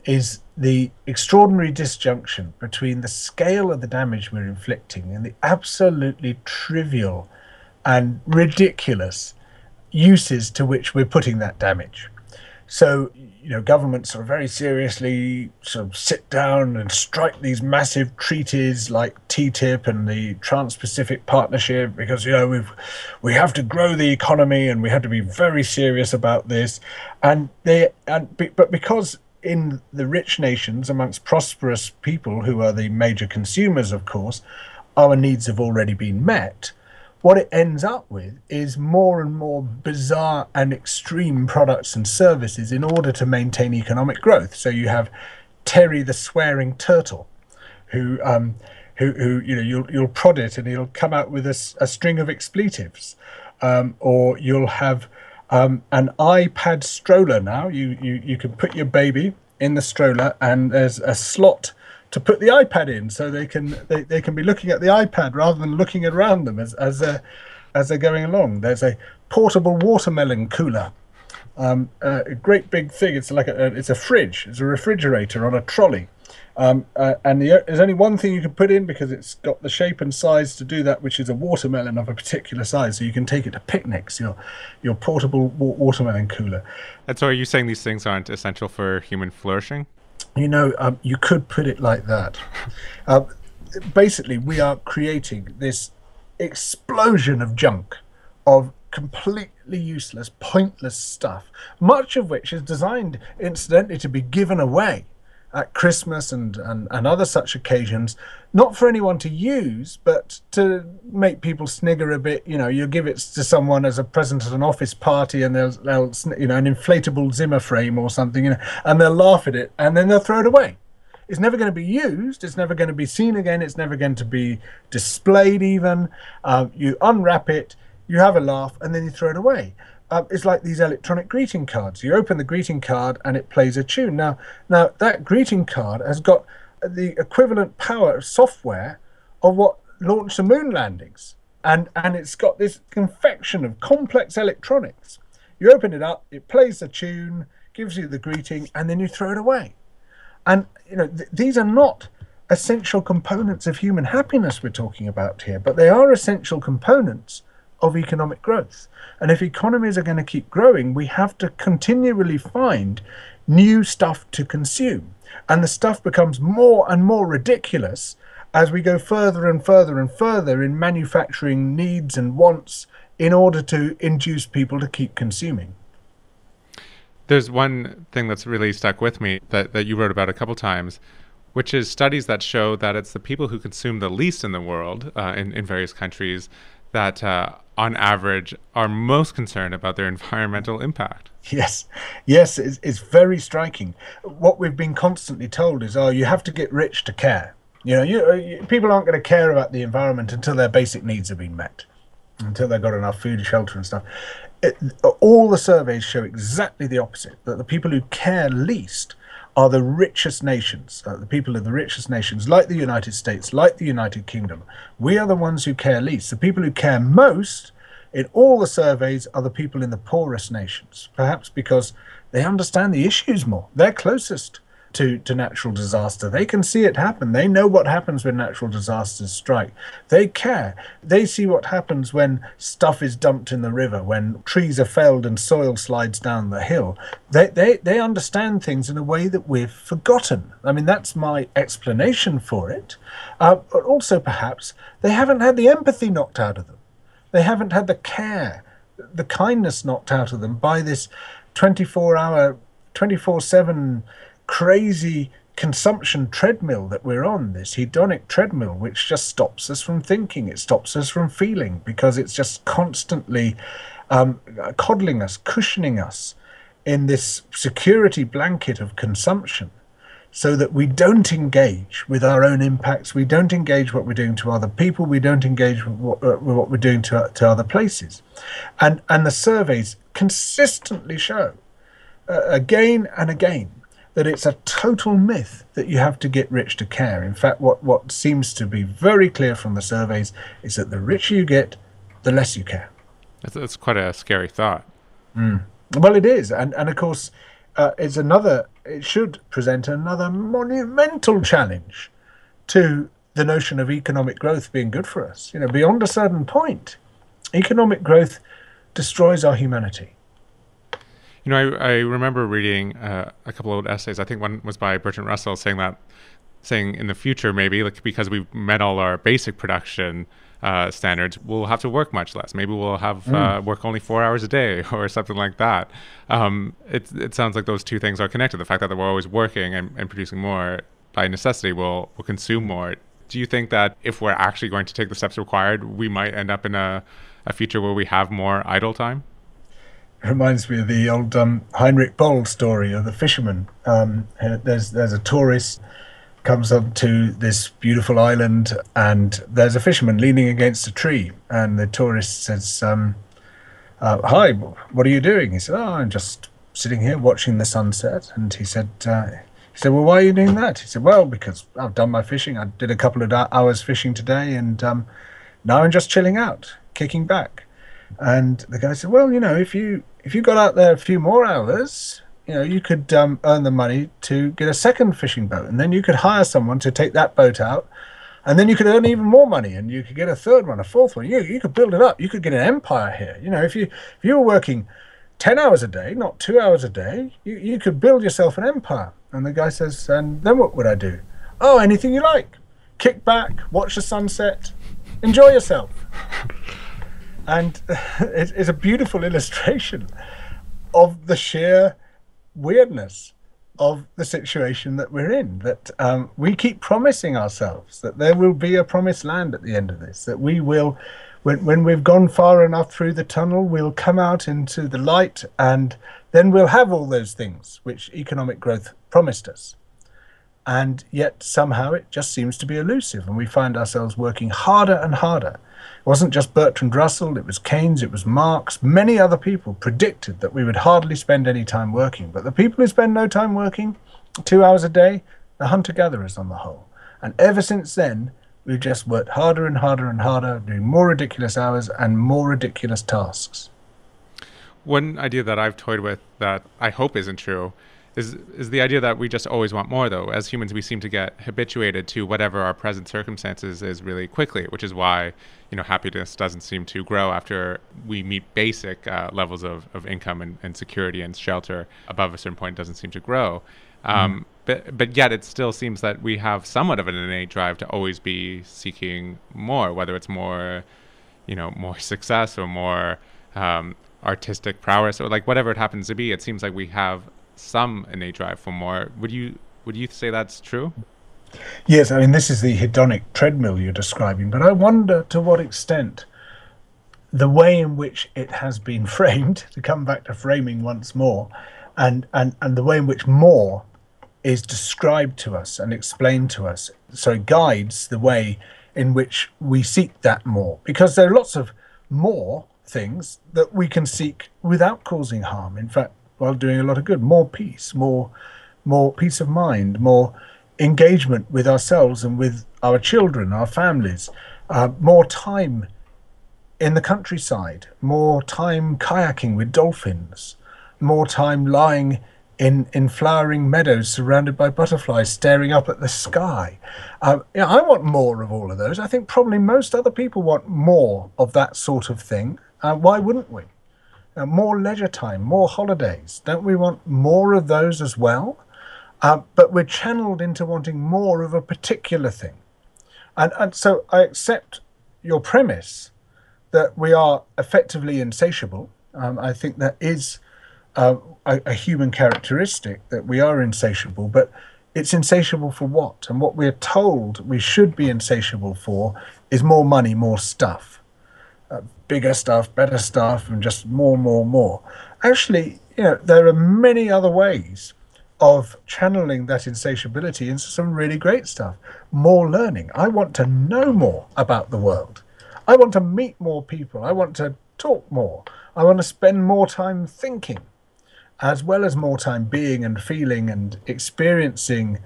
is the extraordinary disjunction between the scale of the damage we're inflicting and the absolutely trivial and ridiculous uses to which we're putting that damage. So, you know, governments are very seriously sort of sit down and strike these massive treaties like T T I P and the Trans-Pacific Partnership because, you know, we've, we have to grow the economy and we have to be very serious about this. And they, and be, but because in the rich nations, amongst prosperous people who are the major consumers, of course, our needs have already been met, what it ends up with is more and more bizarre and extreme products and services in order to maintain economic growth. So you have Terry the swearing turtle, who, um, who, who you know, you'll you'll prod it and he'll come out with a, a string of expletives, um, or you'll have um, an iPad stroller now. You you you can put your baby in the stroller and there's a slot to put the iPad in, so they can they, they can be looking at the iPad rather than looking around them as as they're, as they're going along. There's a portable watermelon cooler, um, a great big thing. It's like a, it's a fridge, it's a refrigerator on a trolley, um, uh, and the, there's only one thing you can put in because it's got the shape and size to do that, which is a watermelon of a particular size. So you can take it to picnics. Your your portable wa- watermelon cooler. And so, are you saying these things aren't essential for human flourishing? You know, um, you could put it like that. Uh, basically, we are creating this explosion of junk, of completely useless, pointless stuff, much of which is designed, incidentally, to be given away at Christmas and, and, and other such occasions, not for anyone to use, but to make people snigger a bit. You know, you give it to someone as a present at an office party and they'll, they'll you know, an inflatable Zimmer frame or something, you know, and they'll laugh at it and then they'll throw it away. It's never going to be used. It's never going to be seen again. It's never going to be displayed even. Um, you unwrap it, you have a laugh, and then you throw it away. Uh, it's like these electronic greeting cards. You open the greeting card and it plays a tune. Now, now that greeting card has got the equivalent power of software of what launched the moon landings. And, and it's got this confection of complex electronics. You open it up, it plays the tune, gives you the greeting, and then you throw it away. And, you know, th- these are not essential components of human happiness we're talking about here, but they are essential components of economic growth. And if economies are going to keep growing, we have to continually find new stuff to consume. And the stuff becomes more and more ridiculous as we go further and further and further in manufacturing needs and wants in order to induce people to keep consuming. There's one thing that's really stuck with me that, that you wrote about a couple times, which is studies that show that it's the people who consume the least in the world, uh, in, in various countries, that uh, on average are most concerned about their environmental impact. Yes, yes, it's, it's very striking. What we've been constantly told is, oh, you have to get rich to care. You know, you, you, people aren't going to care about the environment until their basic needs have been met, until they've got enough food, shelter and stuff. It, all the surveys show exactly the opposite, that the people who care least are the richest nations, uh, the people of the richest nations, like the United States, like the United Kingdom. We are the ones who care least. The people who care most in all the surveys are the people in the poorest nations, perhaps because they understand the issues more. They're closest to, to natural disaster. They can see it happen. They know what happens when natural disasters strike. They care. They see what happens when stuff is dumped in the river, when trees are felled and soil slides down the hill. They, they, they understand things in a way that we've forgotten. I mean, that's my explanation for it. Uh, but also, perhaps, they haven't had the empathy knocked out of them. They haven't had the care, the kindness knocked out of them by this twenty-four hour, twenty-four seven crazy consumption treadmill that we're on, this hedonic treadmill, which just stops us from thinking. It stops us from feeling because it's just constantly um, coddling us, cushioning us in this security blanket of consumption so that we don't engage with our own impacts. We don't engage what we're doing to other people. We don't engage with what, uh, what we're doing to, to other places. And, and the surveys consistently show uh, again and again that it's a total myth that you have to get rich to care. In fact, what, what seems to be very clear from the surveys is that the richer you get, the less you care. That's, that's quite a scary thought. Mm. Well, it is. And, and of course, uh, it's another, it should present another monumental challenge to the notion of economic growth being good for us. You know, beyond a certain point, economic growth destroys our humanity. You know, I, I remember reading uh, a couple of essays. I think one was by Bertrand Russell saying that, saying in the future, maybe, like, because we've met all our basic production uh, standards, we'll have to work much less. Maybe we'll have mm. uh, work only four hours a day or something like that. Um, it, it sounds like those two things are connected. The fact that we're always working and, and producing more by necessity will will consume more. Do you think that if we're actually going to take the steps required, we might end up in a, a future where we have more idle time? Reminds me of the old um, Heinrich Boll story of the fisherman. Um, there's there's a tourist comes up to this beautiful island, and there's a fisherman leaning against a tree. And the tourist says, um, uh, "Hi, what are you doing?" He said, "Oh, I'm just sitting here watching the sunset." And he said, uh, "He said, well, why are you doing that?" He said, "Well, because I've done my fishing. I did a couple of hours fishing today, and um, now I'm just chilling out, kicking back." And the guy said, "Well, you know, if you if you got out there a few more hours, you know, you could um, earn the money to get a second fishing boat, and then you could hire someone to take that boat out, and then you could earn even more money, and you could get a third one, a fourth one. You you could build it up. You could get an empire here. You know, if you if you were working ten hours a day, not two hours a day, you you could build yourself an empire." And the guy says, "And then what would I do?" "Oh, anything you like. Kick back, watch the sunset, enjoy yourself." And it's a beautiful illustration of the sheer weirdness of the situation that we're in, that um, we keep promising ourselves that there will be a promised land at the end of this, that we will, when, when we've gone far enough through the tunnel, we'll come out into the light, and then we'll have all those things which economic growth promised us. And yet somehow it just seems to be elusive, and we find ourselves working harder and harder. It wasn't just Bertrand Russell, it was Keynes, it was Marx. Many other people predicted that we would hardly spend any time working. But the people who spend no time working, two hours a day, the hunter-gatherers on the whole. And ever since then, we've just worked harder and harder and harder, doing more ridiculous hours and more ridiculous tasks. One idea that I've toyed with that I hope isn't true is is the idea that we just always want more, though. As humans, we seem to get habituated to whatever our present circumstances is really quickly, which is why, you know, happiness doesn't seem to grow after we meet basic uh, levels of, of income and, and security and shelter above a certain point doesn't seem to grow. Um, mm. But but yet it still seems that we have somewhat of an innate drive to always be seeking more, whether it's more, you know, more success or more um, artistic prowess or like whatever it happens to be. It seems like we have some innate drive for more. Would you would you say that's true? Yes, I mean, this is the hedonic treadmill you're describing, but I wonder to what extent the way in which it has been framed, to come back to framing once more, and, and, and the way in which more is described to us and explained to us, so it guides the way in which we seek that more. Because there are lots of more things that we can seek without causing harm. In fact, while doing a lot of good, more peace, more, more peace of mind, more engagement with ourselves and with our children, our families, uh, more time in the countryside, more time kayaking with dolphins, more time lying in in flowering meadows surrounded by butterflies staring up at the sky. Um, you know, I want more of all of those. I think probably most other people want more of that sort of thing. Uh, why wouldn't we? Uh, more leisure time, more holidays. Don't we want more of those as well? Uh, but we're channeled into wanting more of a particular thing. And, and so I accept your premise that we are effectively insatiable. Um, I think that is uh, a, a human characteristic, that we are insatiable. But it's insatiable for what? And what we're told we should be insatiable for is more money, more stuff. Uh, bigger stuff, better stuff, and just more, more, more. Actually, you know, there are many other ways of channeling that insatiability into some really great stuff. More learning. I want to know more about the world. I want to meet more people. I want to talk more. I want to spend more time thinking, as well as more time being and feeling and experiencing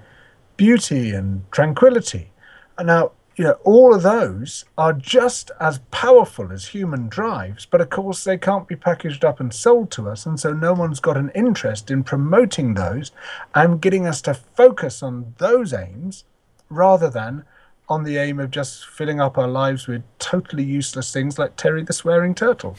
beauty and tranquility. And now, you know, all of those are just as powerful as human drives, but of course they can't be packaged up and sold to us, and so no one's got an interest in promoting those and getting us to focus on those aims rather than on the aim of just filling up our lives with totally useless things like Terry the Swearing Turtle.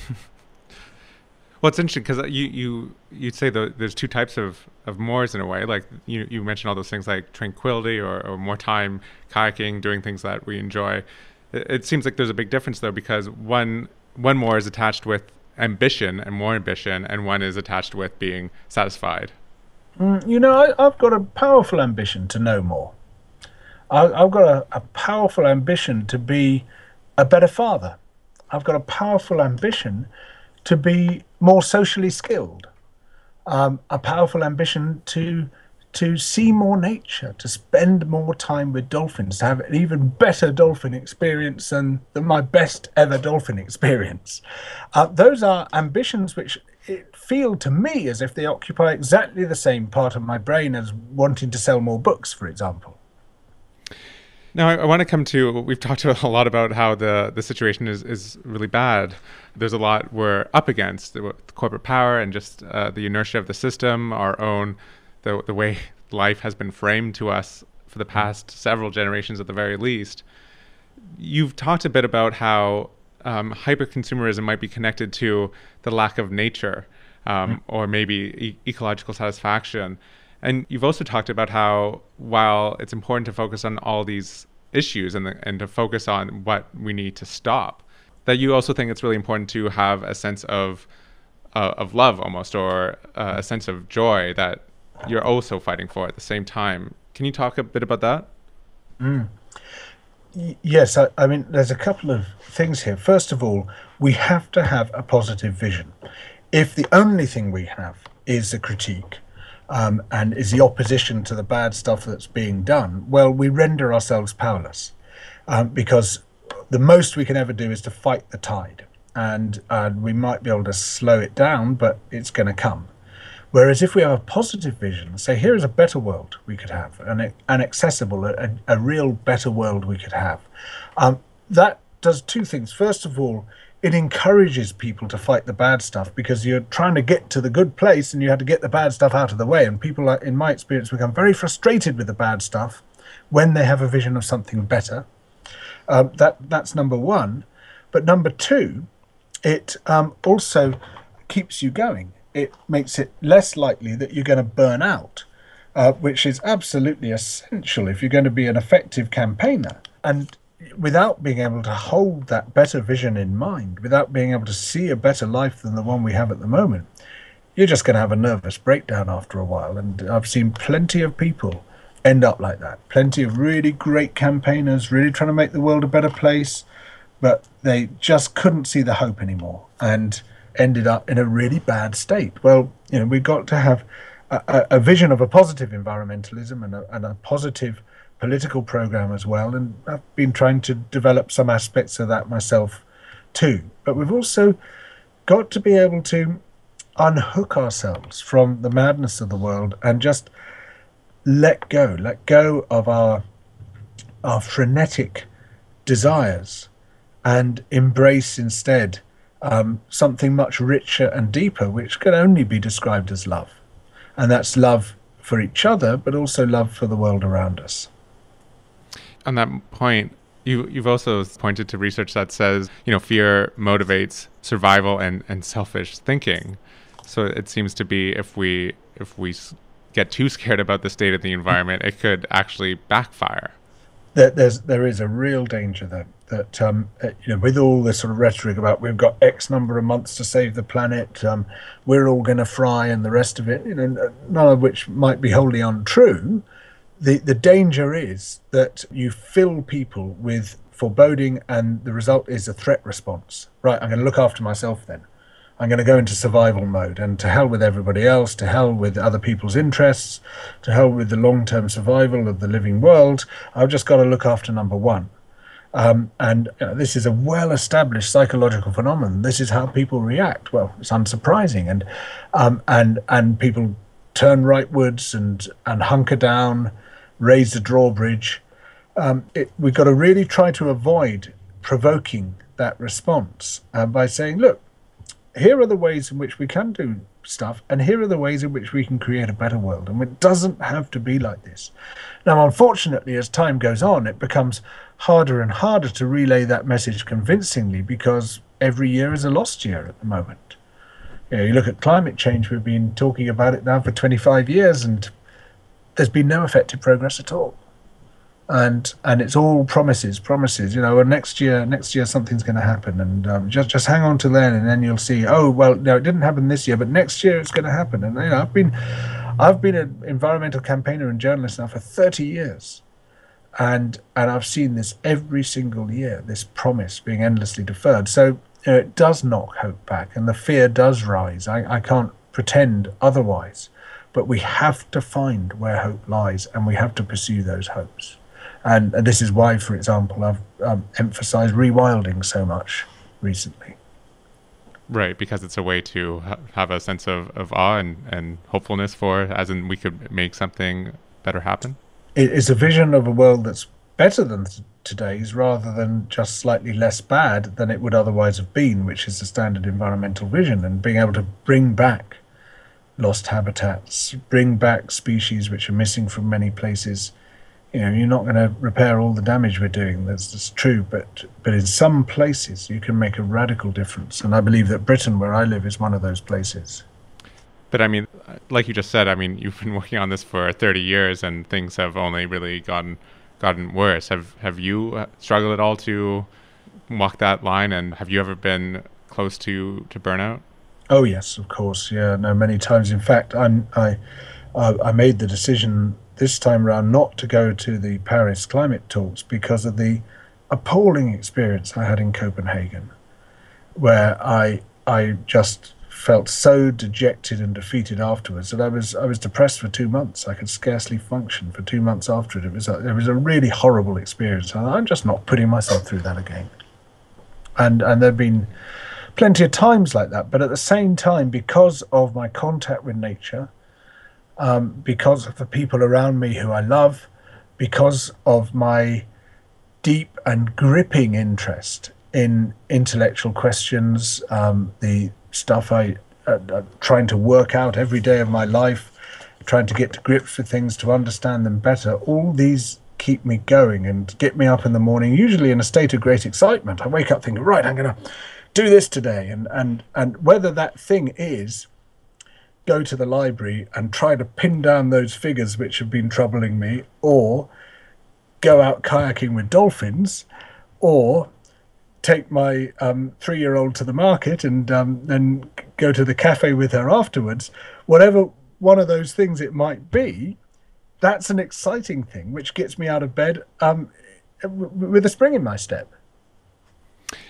Well, it's interesting because you, you, you'd say the, there's two types of, of mores in a way. Like you, you mentioned all those things like tranquility or, or more time kayaking, doing things that we enjoy. It, it seems like there's a big difference, though, because one one more is attached with ambition and more ambition, and one is attached with being satisfied. Mm, you know, I, I've got a powerful ambition to know more. I, I've got a, a powerful ambition to be a better father. I've got a powerful ambition to be more socially skilled, um, a powerful ambition to to see more nature, to spend more time with dolphins, to have an even better dolphin experience than, than my best ever dolphin experience. Uh, those are ambitions which it feel to me as if they occupy exactly the same part of my brain as wanting to sell more books, for example. Now, I, I want to come to, we've talked a lot about how the, the situation is, is really bad. There's a lot we're up against, the, the corporate power and just uh, the inertia of the system, our own, the, the way life has been framed to us for the past several generations at the very least. You've talked a bit about how um, hyper-consumerism might be connected to the lack of nature um, mm-hmm. or maybe e- ecological satisfaction. And you've also talked about how, while it's important to focus on all these issues and, the, and to focus on what we need to stop, that you also think it's really important to have a sense of uh, of love almost, or uh, a sense of joy that you're also fighting for at the same time. Can you talk a bit about that? Mm. Y- yes, I, I mean, there's a couple of things here. First of all, we have to have a positive vision. If the only thing we have is a critique, Um, and is the opposition to the bad stuff that's being done, well, we render ourselves powerless um, because the most we can ever do is to fight the tide. And uh, we might be able to slow it down, but it's going to come. Whereas if we have a positive vision, say, here is a better world we could have, an, an accessible, a, a real better world we could have, um, that does two things. First of all, it encourages people to fight the bad stuff because you're trying to get to the good place and you have to get the bad stuff out of the way. And people, are, in my experience, become very frustrated with the bad stuff when they have a vision of something better. Uh, that that's number one. But number two, it um, also keeps you going. It makes it less likely that you're going to burn out, uh, which is absolutely essential if you're going to be an effective campaigner. And without being able to hold that better vision in mind, without being able to see a better life than the one we have at the moment, you're just going to have a nervous breakdown after a while. And I've seen plenty of people end up like that. Plenty of really great campaigners, really trying to make the world a better place, but they just couldn't see the hope anymore and ended up in a really bad state. Well, you know, we've got to have a, a vision of a positive environmentalism and a, and a positive political program as well, and I've been trying to develop some aspects of that myself too. But we've also got to be able to unhook ourselves from the madness of the world and just let go, let go of our our frenetic desires and embrace instead um, something much richer and deeper, which can only be described as love. And that's love for each other, but also love for the world around us. On that point, you, you've also pointed to research that says, you know, fear motivates survival and, and selfish thinking. So it seems to be if we if we get too scared about the state of the environment, it could actually backfire. There, there's, there is a real danger that, that um, you know, with all this sort of rhetoric about we've got X number of months to save the planet, um, we're all going to fry and the rest of it, you know, none of which might be wholly untrue. The, the danger is that you fill people with foreboding, and the result is a threat response. Right, I'm going to look after myself then. I'm going to go into survival mode, and to hell with everybody else, to hell with other people's interests, to hell with the long-term survival of the living world. I've just got to look after number one. Um, and you know, this is a well-established psychological phenomenon. This is how people react. Well, it's unsurprising. And um, and and people turn rightwards and, and hunker down, raise the drawbridge. Um, it, we've got to really try to avoid provoking that response uh, by saying, look, here are the ways in which we can do stuff, and here are the ways in which we can create a better world. And it doesn't have to be like this. Now, unfortunately, as time goes on, it becomes harder and harder to relay that message convincingly, because every year is a lost year at the moment. You know, you look at climate change, we've been talking about it now for twenty-five years, and there's been no effective progress at all. And and it's all promises, promises. You know, well, next year, next year something's going to happen, and um, just just hang on to then, and then you'll see. Oh well, no, it didn't happen this year, but next year it's going to happen. And you know, I've been, I've been an environmental campaigner and journalist now for thirty years, and and I've seen this every single year. This promise being endlessly deferred. So you know, it does knock hope back, and the fear does rise. I, I can't pretend otherwise, but we have to find where hope lies, and we have to pursue those hopes. And, and this is why, for example, I've um, emphasized rewilding so much recently. Right, because it's a way to ha- have a sense of, of awe and, and hopefulness for, as in we could make something better happen? It, it's a vision of a world that's better than th- today's, rather than just slightly less bad than it would otherwise have been, which is the standard environmental vision, and being able to bring back lost habitats, bring back species which are missing from many places. You know, you're not going to repair all the damage we're doing, that's, that's true, but but in some places you can make a radical difference. And I believe that Britain, where I live, is one of those places. But I mean, like you just said, I mean, you've been working on this for thirty years and things have only really gotten gotten worse. Have, have you struggled at all to walk that line, and have you ever been close to, to burnout? Oh, yes, of course. Yeah, no, many times. In fact, I'm, I, I, I made the decision this time around not to go to the Paris climate talks because of the appalling experience I had in Copenhagen, where I I just felt so dejected and defeated afterwards that I was I was depressed for two months. I could scarcely function for two months after it. It was a, it was a really horrible experience, and I'm just not putting myself through that again. And and there've been plenty of times like that, but at the same time, because of my contact with nature, Um, because of the people around me who I love, because of my deep and gripping interest in intellectual questions, um, the stuff I, uh, I'm trying to work out every day of my life, trying to get to grips with things, to understand them better, all these keep me going and get me up in the morning, usually in a state of great excitement. I wake up thinking, right, I'm going to do this today. And, and, and whether that thing is go to the library and try to pin down those figures which have been troubling me, or go out kayaking with dolphins, or take my um, three-year-old to the market and um, then go to the cafe with her afterwards, whatever one of those things it might be, that's an exciting thing which gets me out of bed um, w- with a spring in my step.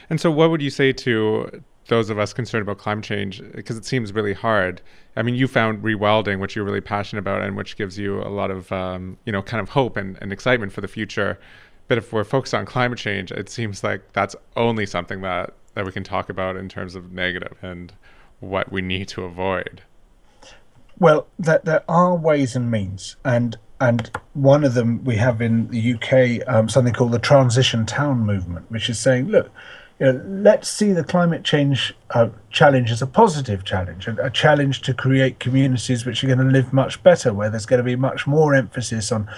And so what would you say to those of us concerned about climate change, because it seems really hard? I mean, you found rewilding, which you're really passionate about and which gives you a lot of, um, you know, kind of hope and, and excitement for the future. But if we're focused on climate change, it seems like that's only something that, that we can talk about in terms of negative and what we need to avoid. Well, that there are ways and means. And and one of them we have in the U K, um, something called the Transition Town Movement, which is saying, look, you know, let's see the climate change uh, challenge as a positive challenge, a, a challenge to create communities which are going to live much better, where there's going to be much more emphasis on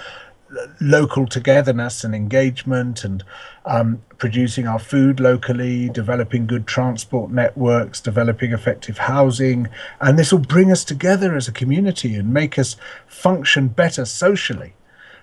local togetherness and engagement, and um, producing our food locally, developing good transport networks, developing effective housing. And this will bring us together as a community and make us function better socially.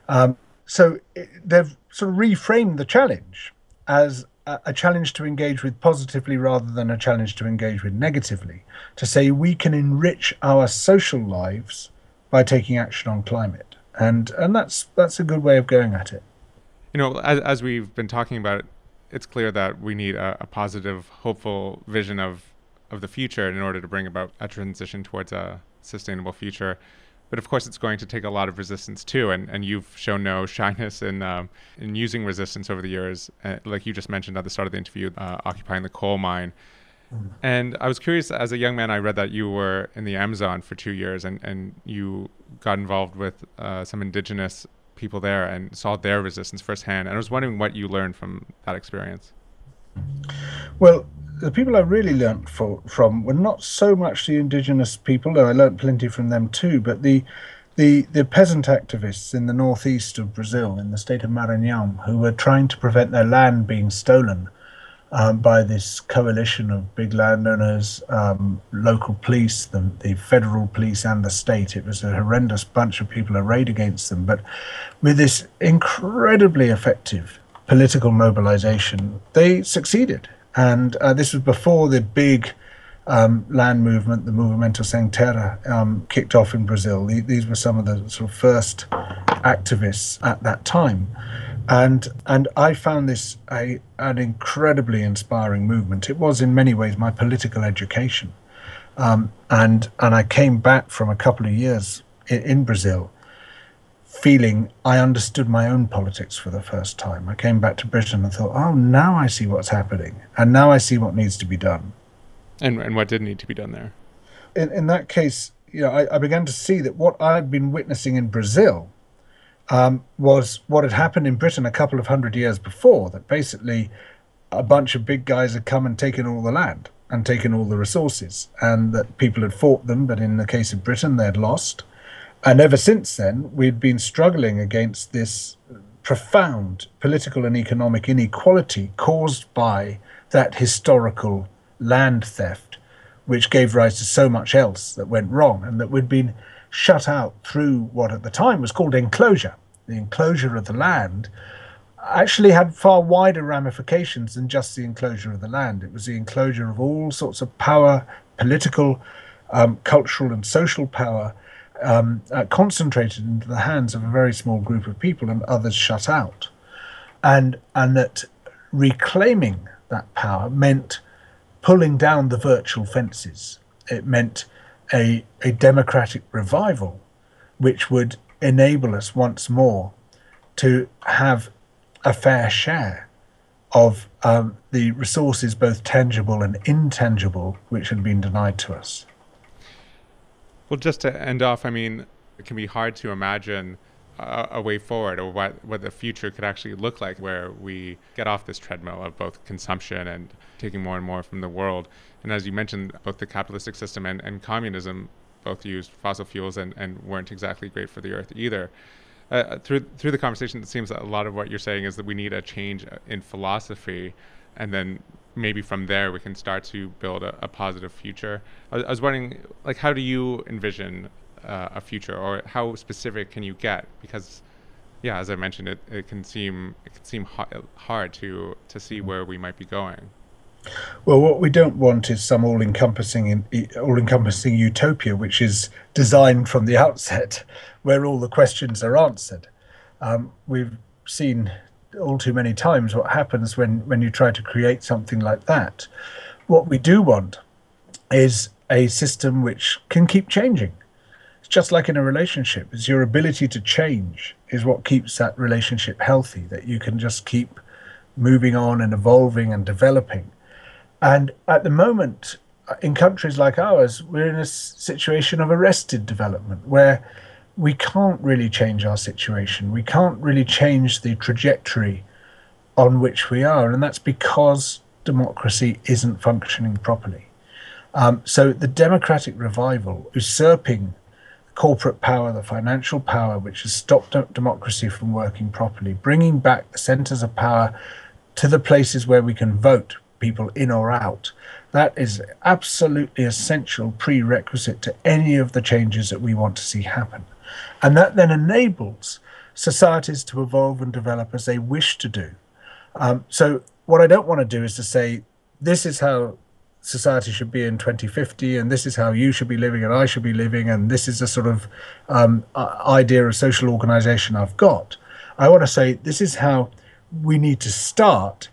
Um, so it, they've sort of reframed the challenge as a, a challenge to engage with positively rather than a challenge to engage with negatively, to say we can enrich our social lives by taking action on climate. And and that's that's a good way of going at it. You know, as, as we've been talking about, it's clear that we need a, a positive, hopeful vision of, of the future in order to bring about a transition towards a sustainable future. But of course, it's going to take a lot of resistance too. And, and you've shown no shyness in um, in using resistance over the years, uh, like you just mentioned at the start of the interview, uh, occupying the coal mine. Mm. And I was curious, as a young man, I read that you were in the Amazon for two years and, and you got involved with uh, some indigenous people there and saw their resistance firsthand. And I was wondering what you learned from that experience. Well, the people I really learned for, from were not so much the indigenous people, though I learned plenty from them too, but the, the, the peasant activists in the northeast of Brazil, in the state of Maranhão, who were trying to prevent their land being stolen Um, by this coalition of big landowners, um, local police, the, the federal police and the state. It was a horrendous bunch of people arrayed against them, but with this incredibly effective political mobilization, they succeeded. And uh, this was before the big um, land movement, the Movimento Sem Terra, um, kicked off in Brazil. These were some of the sort of first activists at that time. And and I found this a, an incredibly inspiring movement. It was in many ways my political education. Um, and and I came back from a couple of years in, in Brazil feeling I understood my own politics for the first time. I came back to Britain and thought, oh, now I see what's happening. And now I see what needs to be done. And and what did need to be done there? In, in that case, you know, I, I began to see that what I'd been witnessing in Brazil Um, was what had happened in Britain a couple of hundred years before, that basically a bunch of big guys had come and taken all the land and taken all the resources, and that people had fought them, but in the case of Britain, they had lost. And ever since then, we'd been struggling against this profound political and economic inequality caused by that historical land theft, which gave rise to so much else that went wrong, and that we'd been shut out through what at the time was called enclosure. The enclosure of the land actually had far wider ramifications than just the enclosure of the land. It was the enclosure of all sorts of power, political, um, cultural and social power, um, uh, concentrated into the hands of a very small group of people and others shut out. And, and that reclaiming that power meant pulling down the virtual fences. It meant A, a democratic revival, which would enable us once more to have a fair share of um, the resources, both tangible and intangible, which had been denied to us. Well, just to end off, I mean, it can be hard to imagine a, a way forward, or what, what the future could actually look like, where we get off this treadmill of both consumption and taking more and more from the world. And as you mentioned, both the capitalistic system and, and communism both used fossil fuels and, and weren't exactly great for the earth either. Uh, through through the conversation, it seems that a lot of what you're saying is that we need a change in philosophy, and then maybe from there we can start to build a, a positive future. I, I was wondering, like, how do you envision uh, a future, or how specific can you get? Because, yeah, as I mentioned, it, it can seem it can seem ha- hard to to see where we might be going. Well, what we don't want is some all-encompassing, all-encompassing utopia, which is designed from the outset, where all the questions are answered. Um, we've seen all too many times what happens when, when you try to create something like that. What we do want is a system which can keep changing. It's just like in a relationship. It's your ability to change is what keeps that relationship healthy, that you can just keep moving on and evolving and developing. And at the moment, in countries like ours, we're in a situation of arrested development, where we can't really change our situation. We can't really change the trajectory on which we are. And that's because democracy isn't functioning properly. Um, so the democratic revival, usurping corporate power, the financial power, which has stopped democracy from working properly, bringing back the centers of power to the places where we can vote people in or out, that is absolutely essential prerequisite to any of the changes that we want to see happen. And that then enables societies to evolve and develop as they wish to do. Um, so what I don't want to do is to say, this is how society should be in twenty fifty, and this is how you should be living and I should be living, and this is a sort of um, idea of social organization I've got. I want to say this is how we need to start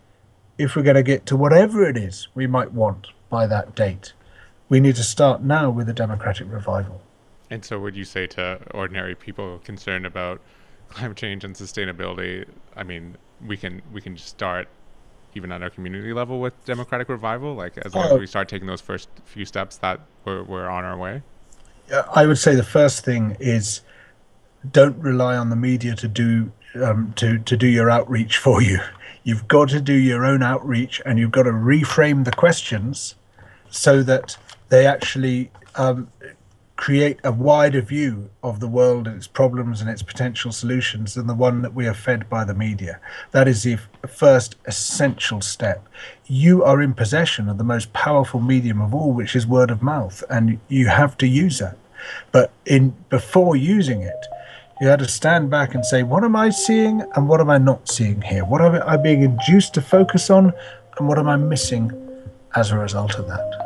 if we're going to get to whatever it is we might want by that date. We need to start now with a democratic revival. And so would you say to ordinary people concerned about climate change and sustainability, I mean, we can we can start even at our community level with democratic revival, like as long oh, as we start taking those first few steps, that we're, we're on our way? I would say the first thing is don't rely on the media to do um, to, to do your outreach for you. You've got to do your own outreach, and you've got to reframe the questions so that they actually um, create a wider view of the world and its problems and its potential solutions than the one that we are fed by the media. That is the first essential step. You are in possession of the most powerful medium of all, which is word of mouth, and you have to use that. But in before using it, you had to stand back and say, what am I seeing and what am I not seeing here? What am I being induced to focus on, and what am I missing as a result of that?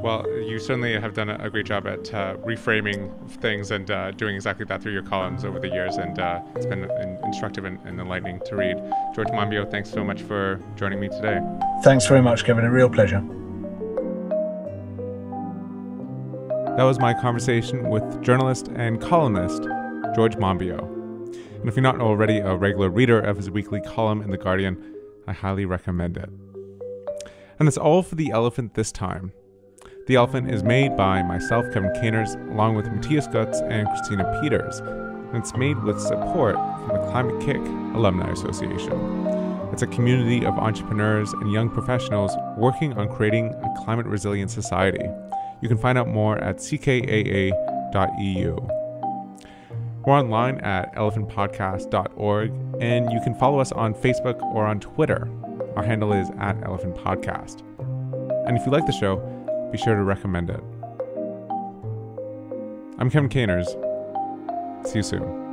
Well, you certainly have done a great job at uh, reframing things and uh, doing exactly that through your columns over the years, and uh, it's been instructive and, and enlightening to read. George Monbiot, thanks so much for joining me today. Thanks very much, Kevin. A real pleasure. That was my conversation with journalist and columnist George Monbiot. And if you're not already a regular reader of his weekly column in The Guardian, I highly recommend it. And that's all for The Elephant this time. The Elephant is made by myself, Kevin Caners, along with Matthias Gutz and Christina Peters, and it's made with support from the Climate Kick Alumni Association. It's a community of entrepreneurs and young professionals working on creating a climate-resilient society. You can find out more at c k a dot e u. We're online at elephant podcast dot org, and you can follow us on Facebook or on Twitter. Our handle is at elephant podcast. And if you like the show, be sure to recommend it. I'm Kevin Caners. See you soon.